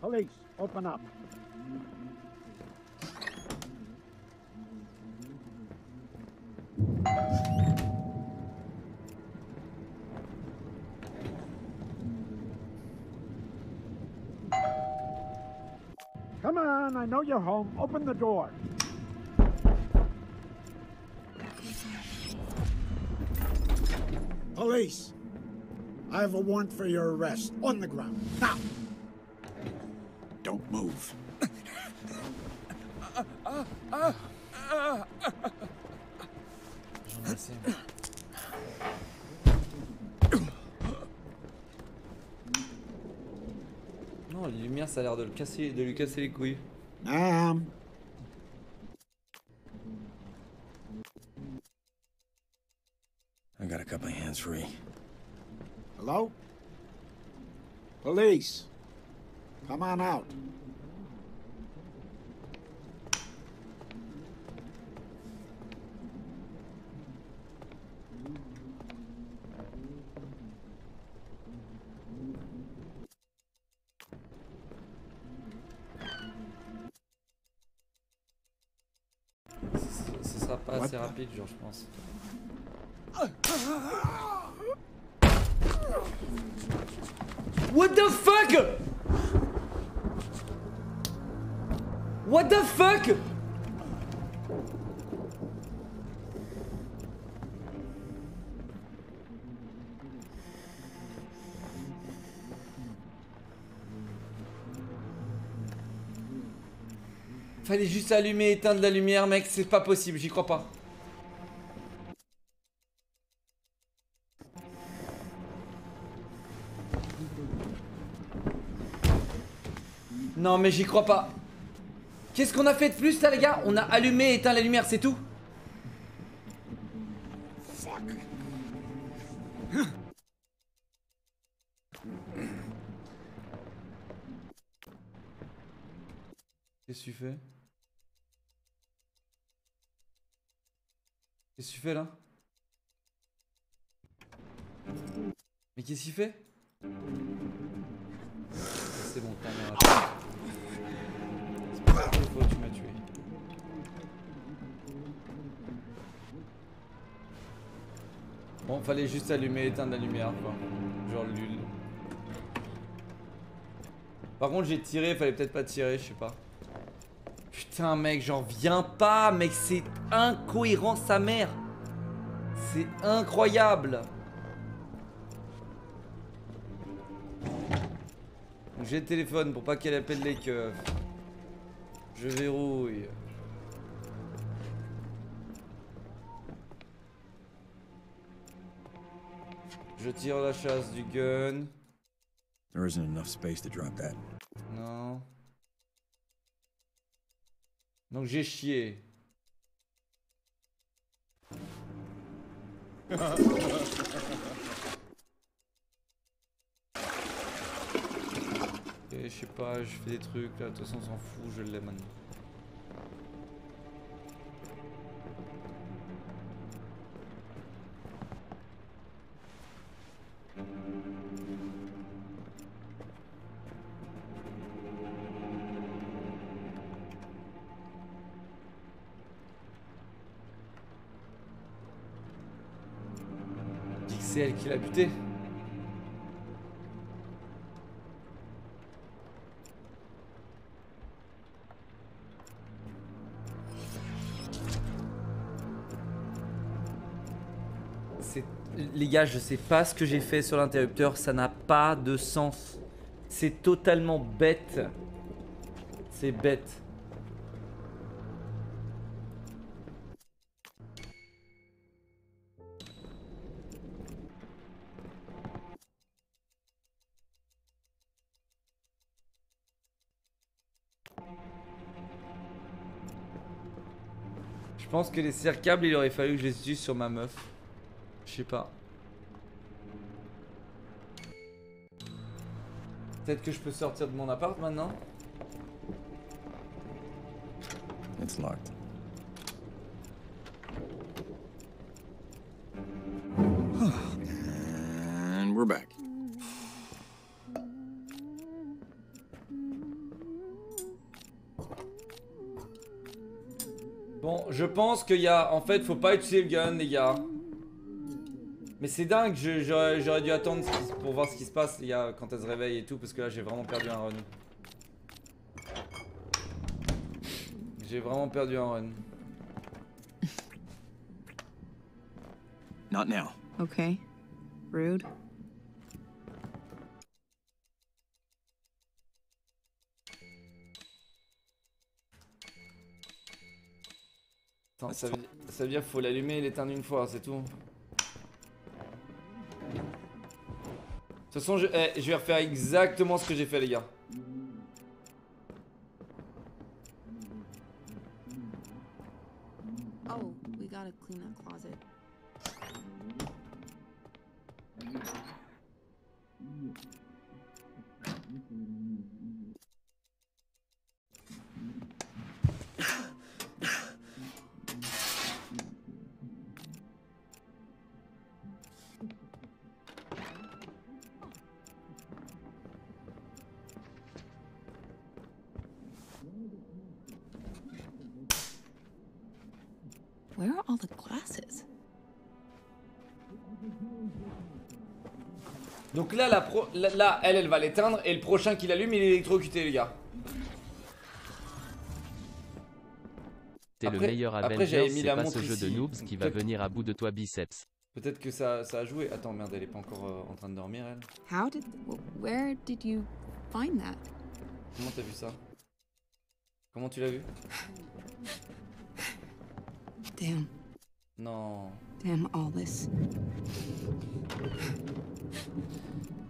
Police, open up. Come on, I know you're home. Open the door. Police, I have a warrant for your arrest on the ground. Now. Don't move. Non, les lumières, ça a l'air de le casser, de lui casser les couilles. I gotta cut my hands free. Hello? Police. Come on out. Ce sera pas assez rapide, genre, je pense. What the fuck? What the fuck? Fallait juste allumer et éteindre la lumière, mec, c'est pas possible, j'y crois pas. Non mais j'y crois pas. Qu'est-ce qu'on a fait de plus là les gars? On a allumé et éteint la lumière, c'est tout. Fuck. Qu'est-ce que tu fais? Qu'est-ce que tu fais là? Mais qu'est-ce qu'il fait? C'est bon, caméra. Oh, tu m'as tué. Bon, fallait juste allumer et éteindre la lumière, quoi. Genre l'huile. Par contre, j'ai tiré, fallait peut-être pas tirer, je sais pas. Putain, mec, j'en viens pas, mec, c'est incohérent, sa mère. C'est incroyable. J'ai le téléphone pour pas qu'elle appelle les keufs. Je verrouille. Je tire la chasse du gun. There isn't enough space to drop that. Non. Donc j'ai chié. Et je sais pas, je fais des trucs là, de toute façon on s'en fout, je l'ai maintenant. Dis que c'est elle qui l'a buté. Les gars, je sais pas ce que j'ai fait sur l'interrupteur, ça n'a pas de sens. C'est totalement bête. C'est bête. Je pense que les serre-câbles, il aurait fallu que je les utilise sur ma meuf. Je sais pas. Peut-être que je peux sortir de mon appart maintenant. It's locked. And we're back. Bon, je pense qu'il y a... En fait, faut pas utiliser le gun, les gars. Mais c'est dingue, j'aurais dû attendre pour voir ce qui se passe, les gars, quand elle se réveille et tout, parce que là, j'ai vraiment perdu un run. J'ai vraiment perdu un run. Not now. Okay. Rude. Attends, ça veut dire qu'il faut l'allumer et l'éteindre une fois, c'est tout. De toute façon, je vais refaire exactement ce que j'ai fait, les gars. Oh, we gotta clean that closet. Donc là, elle va l'éteindre et le prochain qui l'allume, il est électrocuté, les gars. T'es le meilleur Avenger, c'est pas ce jeu de noobs qui va venir à bout de toi, biceps. Peut-être que ça a joué. Attends, merde, elle est pas encore en train de dormir, elle. Where did you find that? Comment t'as vu ça? Comment tu l'as vu? Damn. Non. Damn all this.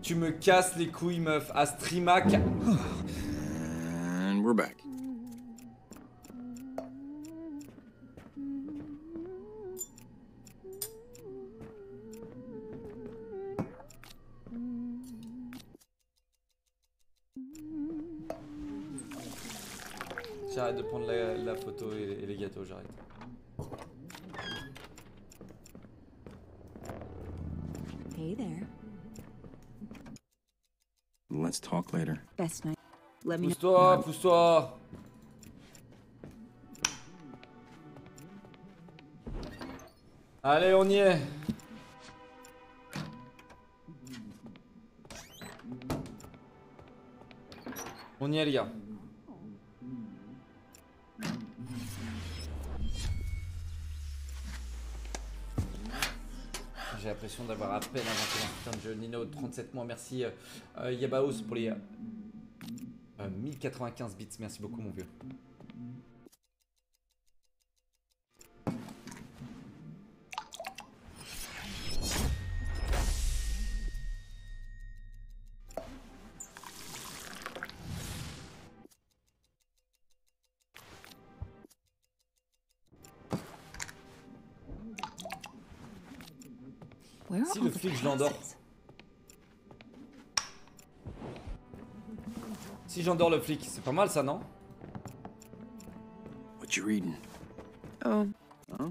Tu me casses les couilles, meuf, à StreamAC. And we're back. J'arrête de prendre la photo et les gâteaux, j'arrête. Hey there. Let's talk later. Best night. Let me know. Pousse-toi. Allez, on y est. On y est, les gars. J'ai l'impression d'avoir à peine inventé un putain de jeu. Nino, 37 mois, merci. Yabaos pour les 1095 bits. Merci beaucoup, mon vieux. Si le flic, je l'endors. Si j'endors le flic, c'est pas mal ça, non? What you reading? Oh. Huh?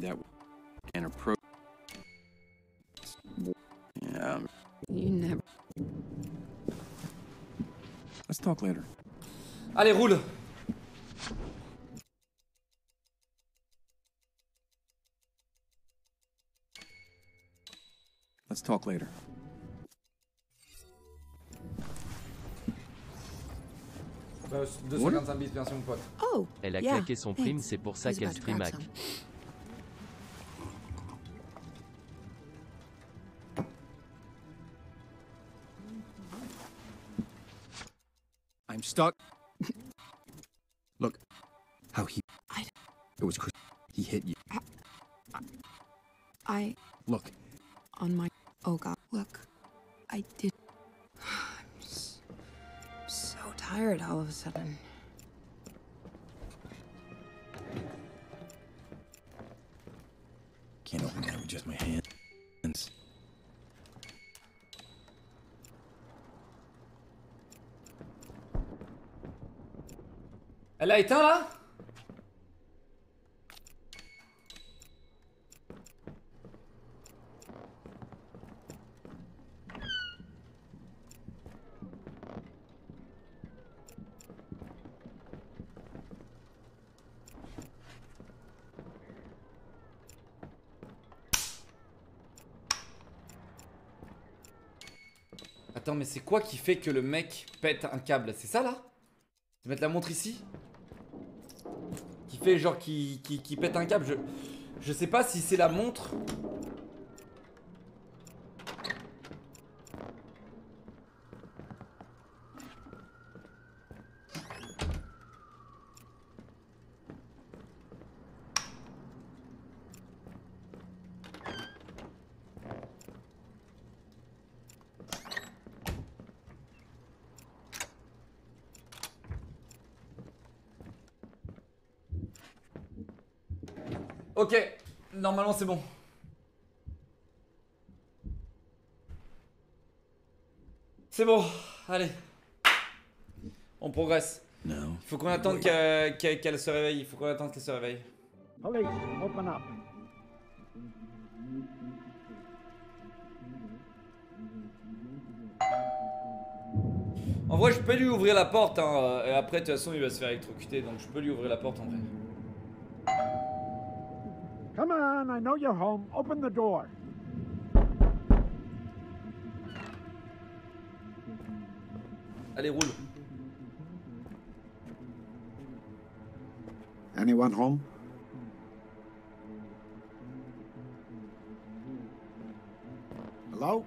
That an approach. Yeah. You never. Let's talk later. Allez, roule. Let's talk later. Oh, elle a claqué son prime, c'est pour ça qu'elle streamac. I'm stuck. Look how it was he hit you. I look on my. Oh God, look, I did. I'm so tired all of a sudden. Can't open that with just my hands. Elle a éteint là? Attends, mais c'est quoi qui fait que le mec pète un câble? C'est ça là? Je vais mettre la montre ici. Qui fait genre qui pète un câble. Je sais pas si c'est la montre. Ok, normalement c'est bon. C'est bon, allez. On progresse. Il faut qu'on attende qu'elle se réveille. Il faut qu'on attende qu'elle se réveille. Police, open up. En vrai, je peux lui ouvrir la porte. Hein. Et après, de toute façon, il va se faire électrocuter. Donc, je peux lui ouvrir la porte en vrai. Come on, I know you're home. Open the door. Allez, roule. Anyone home? Hello?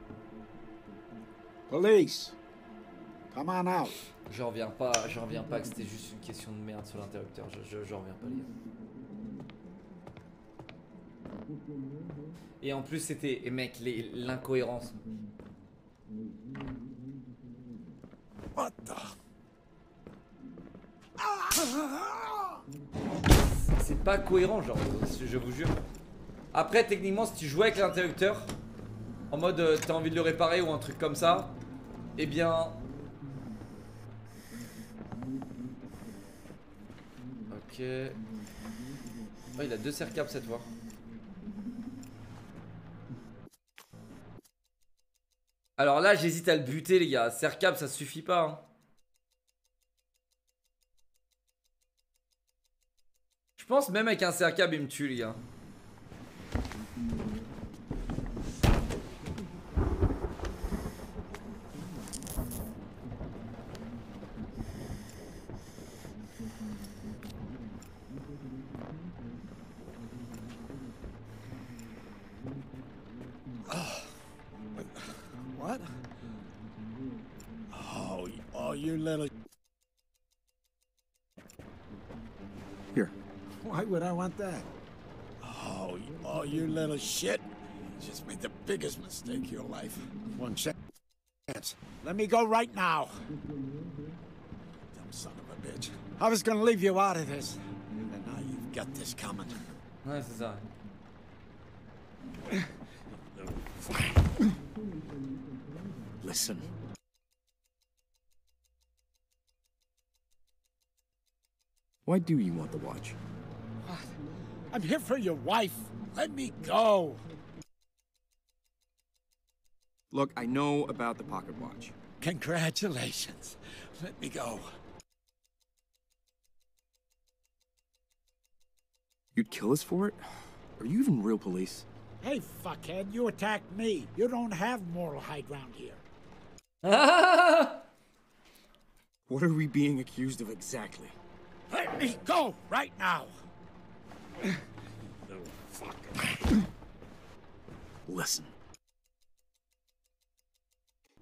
Police. Come on out. J'en reviens pas que c'était juste une question de merde sur l'interrupteur. J'en reviens pas, les gars. Et en plus c'était, et mec, l'incohérence. What the... C'est pas cohérent, genre, je vous jure. Après techniquement si tu jouais avec l'interrupteur, en mode t'as envie de le réparer ou un truc comme ça, eh bien... Ok... Oh, il a deux serre-câbles cette fois. Alors là, j'hésite à le buter, les gars. Serre-câble, ça suffit pas. Hein. Je pense même avec un serre-câble, il me tue, les gars. Would I want that? Oh, you little shit! You just made the biggest mistake of your life. One chance. Let me go right now. Dumb son of a bitch. I was gonna leave you out of this, and now you've got this coming. Nice design. Listen. Why do you want the watch? I'm here for your wife. Let me go. Look, I know about the pocket watch. Congratulations. Let me go. You'd kill us for it? Are you even real police? Hey, fuckhead, you attacked me. You don't have moral high ground here. What are we being accused of exactly? Let me go right now. Listen.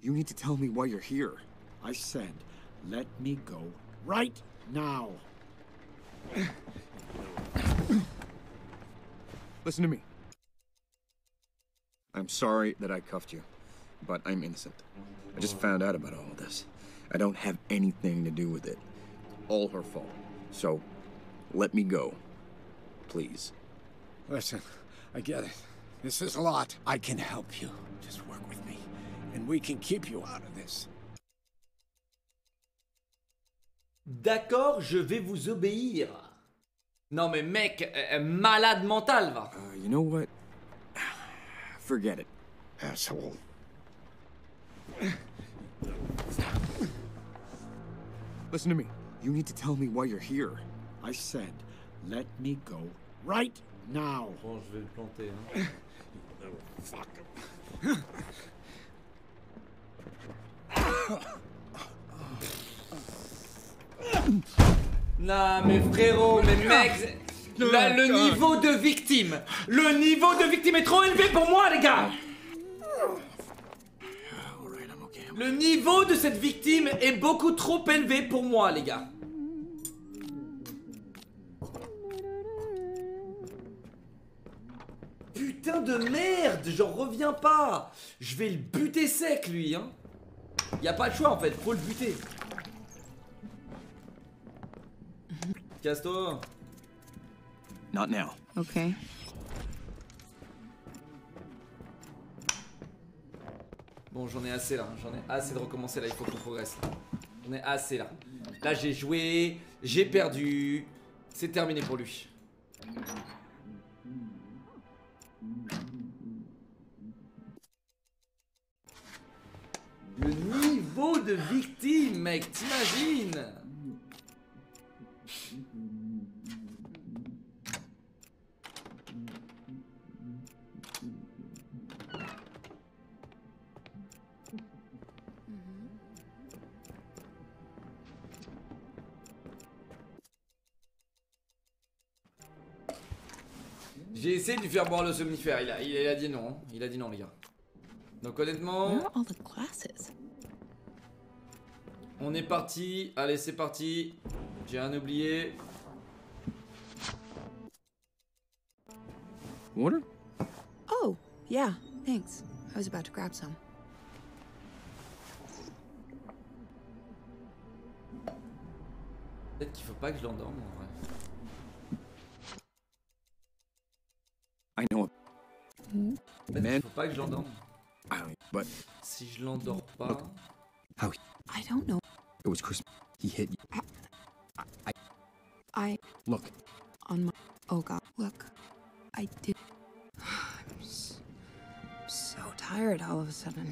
You need to tell me why you're here. I said, let me go right now. Listen to me. I'm sorry that I cuffed you, but I'm innocent. I just found out about all of this. I don't have anything to do with it. All her fault. So, let me go. Please. Listen, I get it. This is a lot. I can help you. Just work with me, and we can keep you out of this. D'accord, je vais vous obéir. Non mais mec, malade mental va. You know what? Forget it, asshole. Listen to me. You need to tell me why you're here. I said. Let me go right now. Bon, je vais le planter, hein. Non mais frérot, mais mec, là, le niveau de victime, est trop élevé pour moi les gars. Le niveau de cette victime est beaucoup trop élevé pour moi les gars. Putain de merde, j'en reviens pas. Je vais le buter sec lui hein. Y'a pas de choix en fait, faut le buter. Casse-toi. Not now. Ok. Bon, j'en ai assez là, j'en ai assez de recommencer là, il faut qu'on progresse. J'en ai assez là. Là j'ai joué, j'ai perdu. C'est terminé pour lui. Le niveau de victime, mec, t'imagines? J'ai essayé de lui faire boire le somnifère, il a dit non, il a dit non les gars. Donc honnêtement, on est parti, allez c'est parti, j'ai rien oublié. Water? Oh, yeah, thanks. I was about to grab some. Peut-être qu'il faut pas que je l'endorme en vrai. I know. Mais faut pas que je l'endorme. Ah oui, but si je l'endors pas. Ah oui. I don't know. It was Christmas. He hit you. I look on my. Oh God, look. I did. I'm so tired all of a sudden.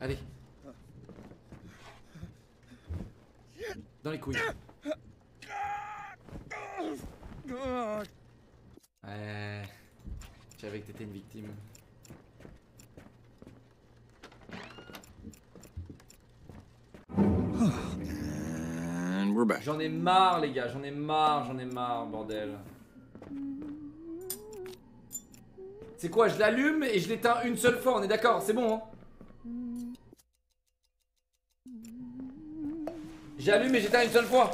Allez. Dans les couilles. Ouais. Je savais que t'étais une victime. J'en ai marre les gars, j'en ai marre bordel. C'est quoi, je l'allume et je l'éteins une seule fois, on est d'accord, c'est bon hein? J'allume et j'éteins une seule fois.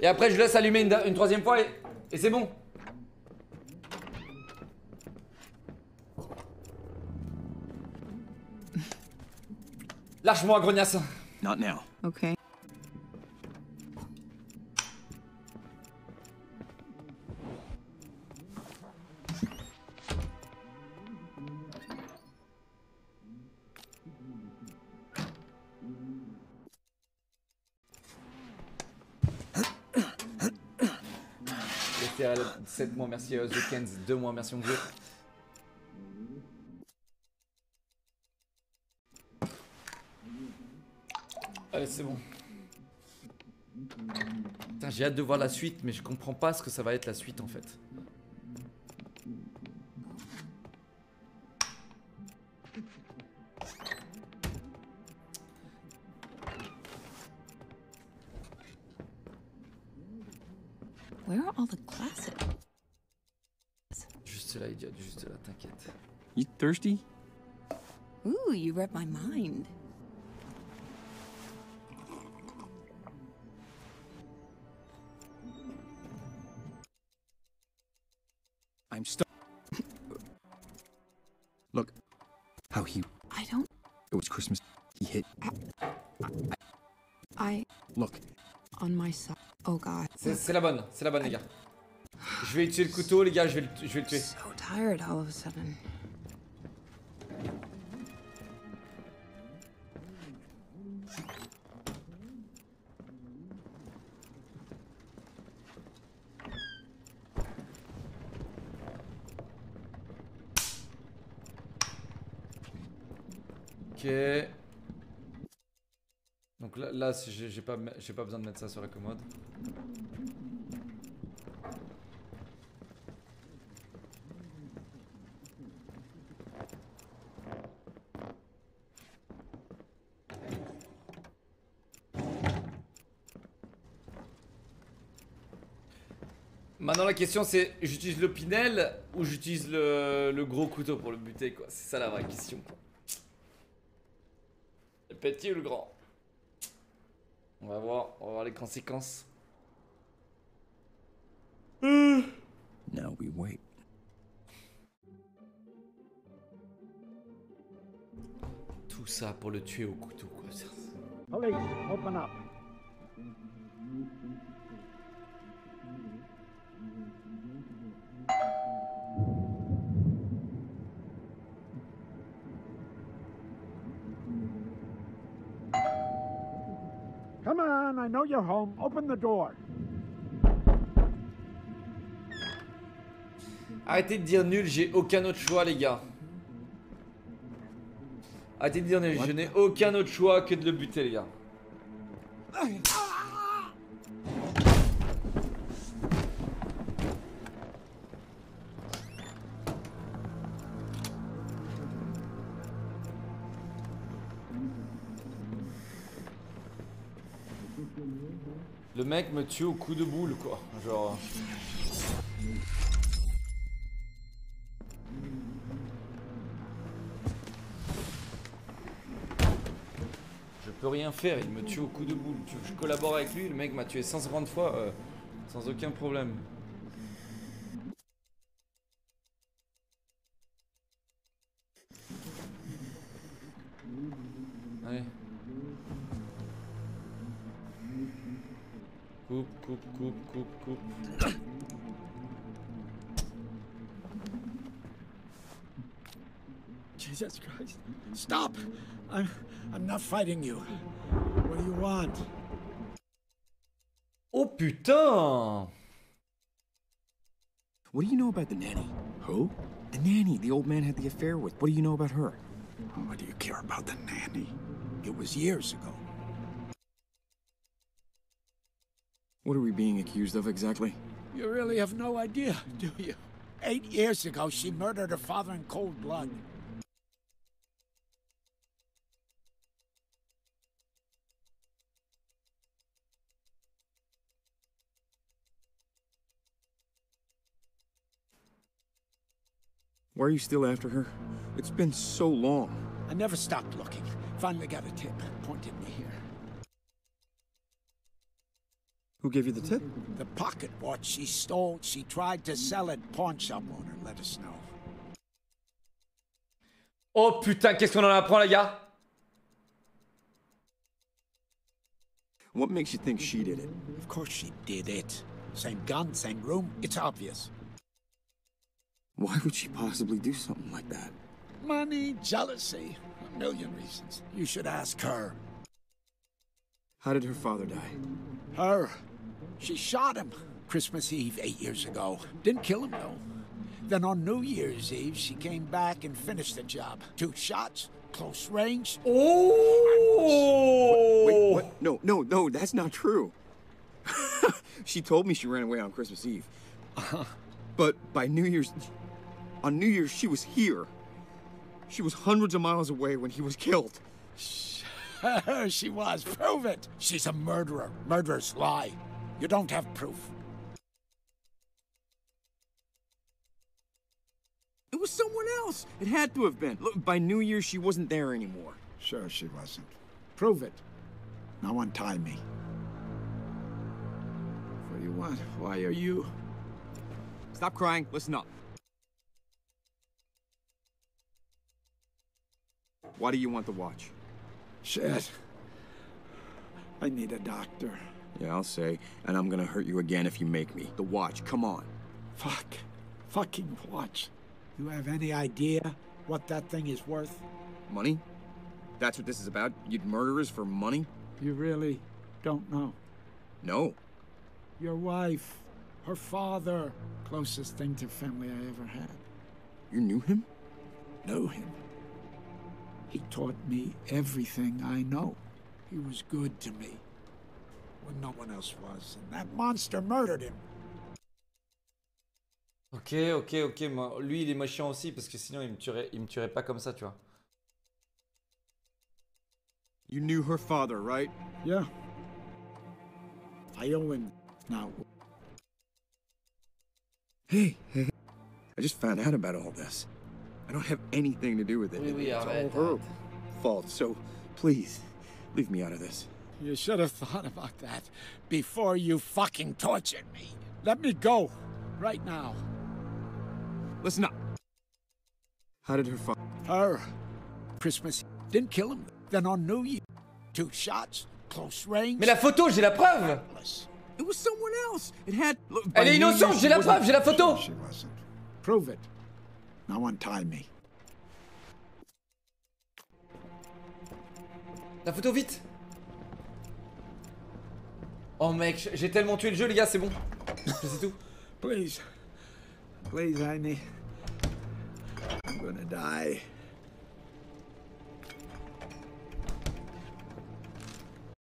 Et après je laisse allumer une troisième fois et c'est bon. Lâche-moi grognasse. Not now. Ok. Moi, merci The Kens, 2 mois, merci mon vieux. Allez, c'est bon. Putain, j'ai hâte de voir la suite, mais je comprends pas ce que ça va être la suite en fait. Thirsty? Ooh, you read my mind. I'm stuck. Look how he. I don't. It was Christmas. He hit. I look on my side. Oh God. C'est la bonne les gars. Je vais utiliser le couteau les gars, je vais le tuer. So tired all of a sudden. Ok. Donc là, j'ai pas besoin de mettre ça sur la commode. Maintenant la question c'est, j'utilise le Pinel ou j'utilise le gros couteau pour le buter quoi. C'est ça la vraie question quoi. Le petit ou le grand? On va voir les conséquences. Now we wait. Tout ça pour le tuer au couteau quoi. Police, open up. Come on, I know you're home. Open the door. Arrêtez de dire nul, j'ai aucun autre choix les gars. Arrêtez de dire nul, je n'ai aucun autre choix que de le buter les gars. Le mec me tue au coup de boule quoi, genre... Je peux rien faire, il me tue au coup de boule. Je collabore avec lui, le mec m'a tué 150 fois sans aucun problème. Coupe. Jesus Christ. Stop. I'm not fighting you. What do you want? Oh putain. What do you know about the nanny? Who? The nanny the old man had the affair with. What do you know about her? What do you care about the nanny? It was years ago. What are we being accused of exactly? You really have no idea, do you? 8 years ago, she murdered her father in cold blood. Why are you still after her? It's been so long. I never stopped looking. Finally got a tip, pointed me here. Who gave you the tip? The pocket watch she stole. She tried to sell it. Pawn shop owner let us know. Oh putain, qu'est-ce qu'on en apprend les gars? What makes you think she did it? Of course she did it. Same gun, same room. It's obvious. Why would she possibly do something like that? Money, jealousy, a million reasons. You should ask her. How did her father die? Her? She shot him. Christmas Eve 8 years ago. Didn't kill him though. Then on New Year's Eve, she came back and finished the job. 2 shots, close range. Oh! Wait, what? No, that's not true. She told me she ran away on Christmas Eve. But by New Year's, on New Year's she was here. She was hundreds of miles away when he was killed. She was. Prove it. She's a murderer. Murderers lie. You don't have proof. It was someone else. It had to have been. Look, by New Year, she wasn't there anymore. Sure, she wasn't. Prove it. Now untie me. What do you want? Why are you? Stop crying. Listen up. Why do you want the watch? Shit. I need a doctor. Yeah, I'll say. And I'm gonna hurt you again if you make me. The watch, come on. Fuck. Fucking watch. You have any idea what that thing is worth? Money? That's what this is about? You'd murder us for money? You really don't know? No. Your wife, her father, closest thing to family I ever had. You knew him? Know him. He taught me everything I know. He was good to me when no one else was, and that monster murdered him. Ok, ok, ok. Moi, lui, il est méchant aussi parce que sinon, il me tuerait pas comme ça, tu vois. You knew her father, right? Yeah. I owe him now. Hey, hey, I just found out about all this. I don't have anything to do with it. Oui, it's all her fault. So, please, leave me out of this. You should have thought about that before you fucking tortured me. Let me go right now. Listen up. How did her father? Her Christmas didn't kill him. Then on New Year, 2 shots, close range. Mais la photo, j'ai la preuve. It was someone else. It had. Elle est innocente. J'ai la preuve. J'ai la photo. She wasn't. Prove it. Now untie me. La photo vite. Oh mec, j'ai tellement tué le jeu les gars, c'est bon. C'est tout. Please. Please, I need. I'm gonna die.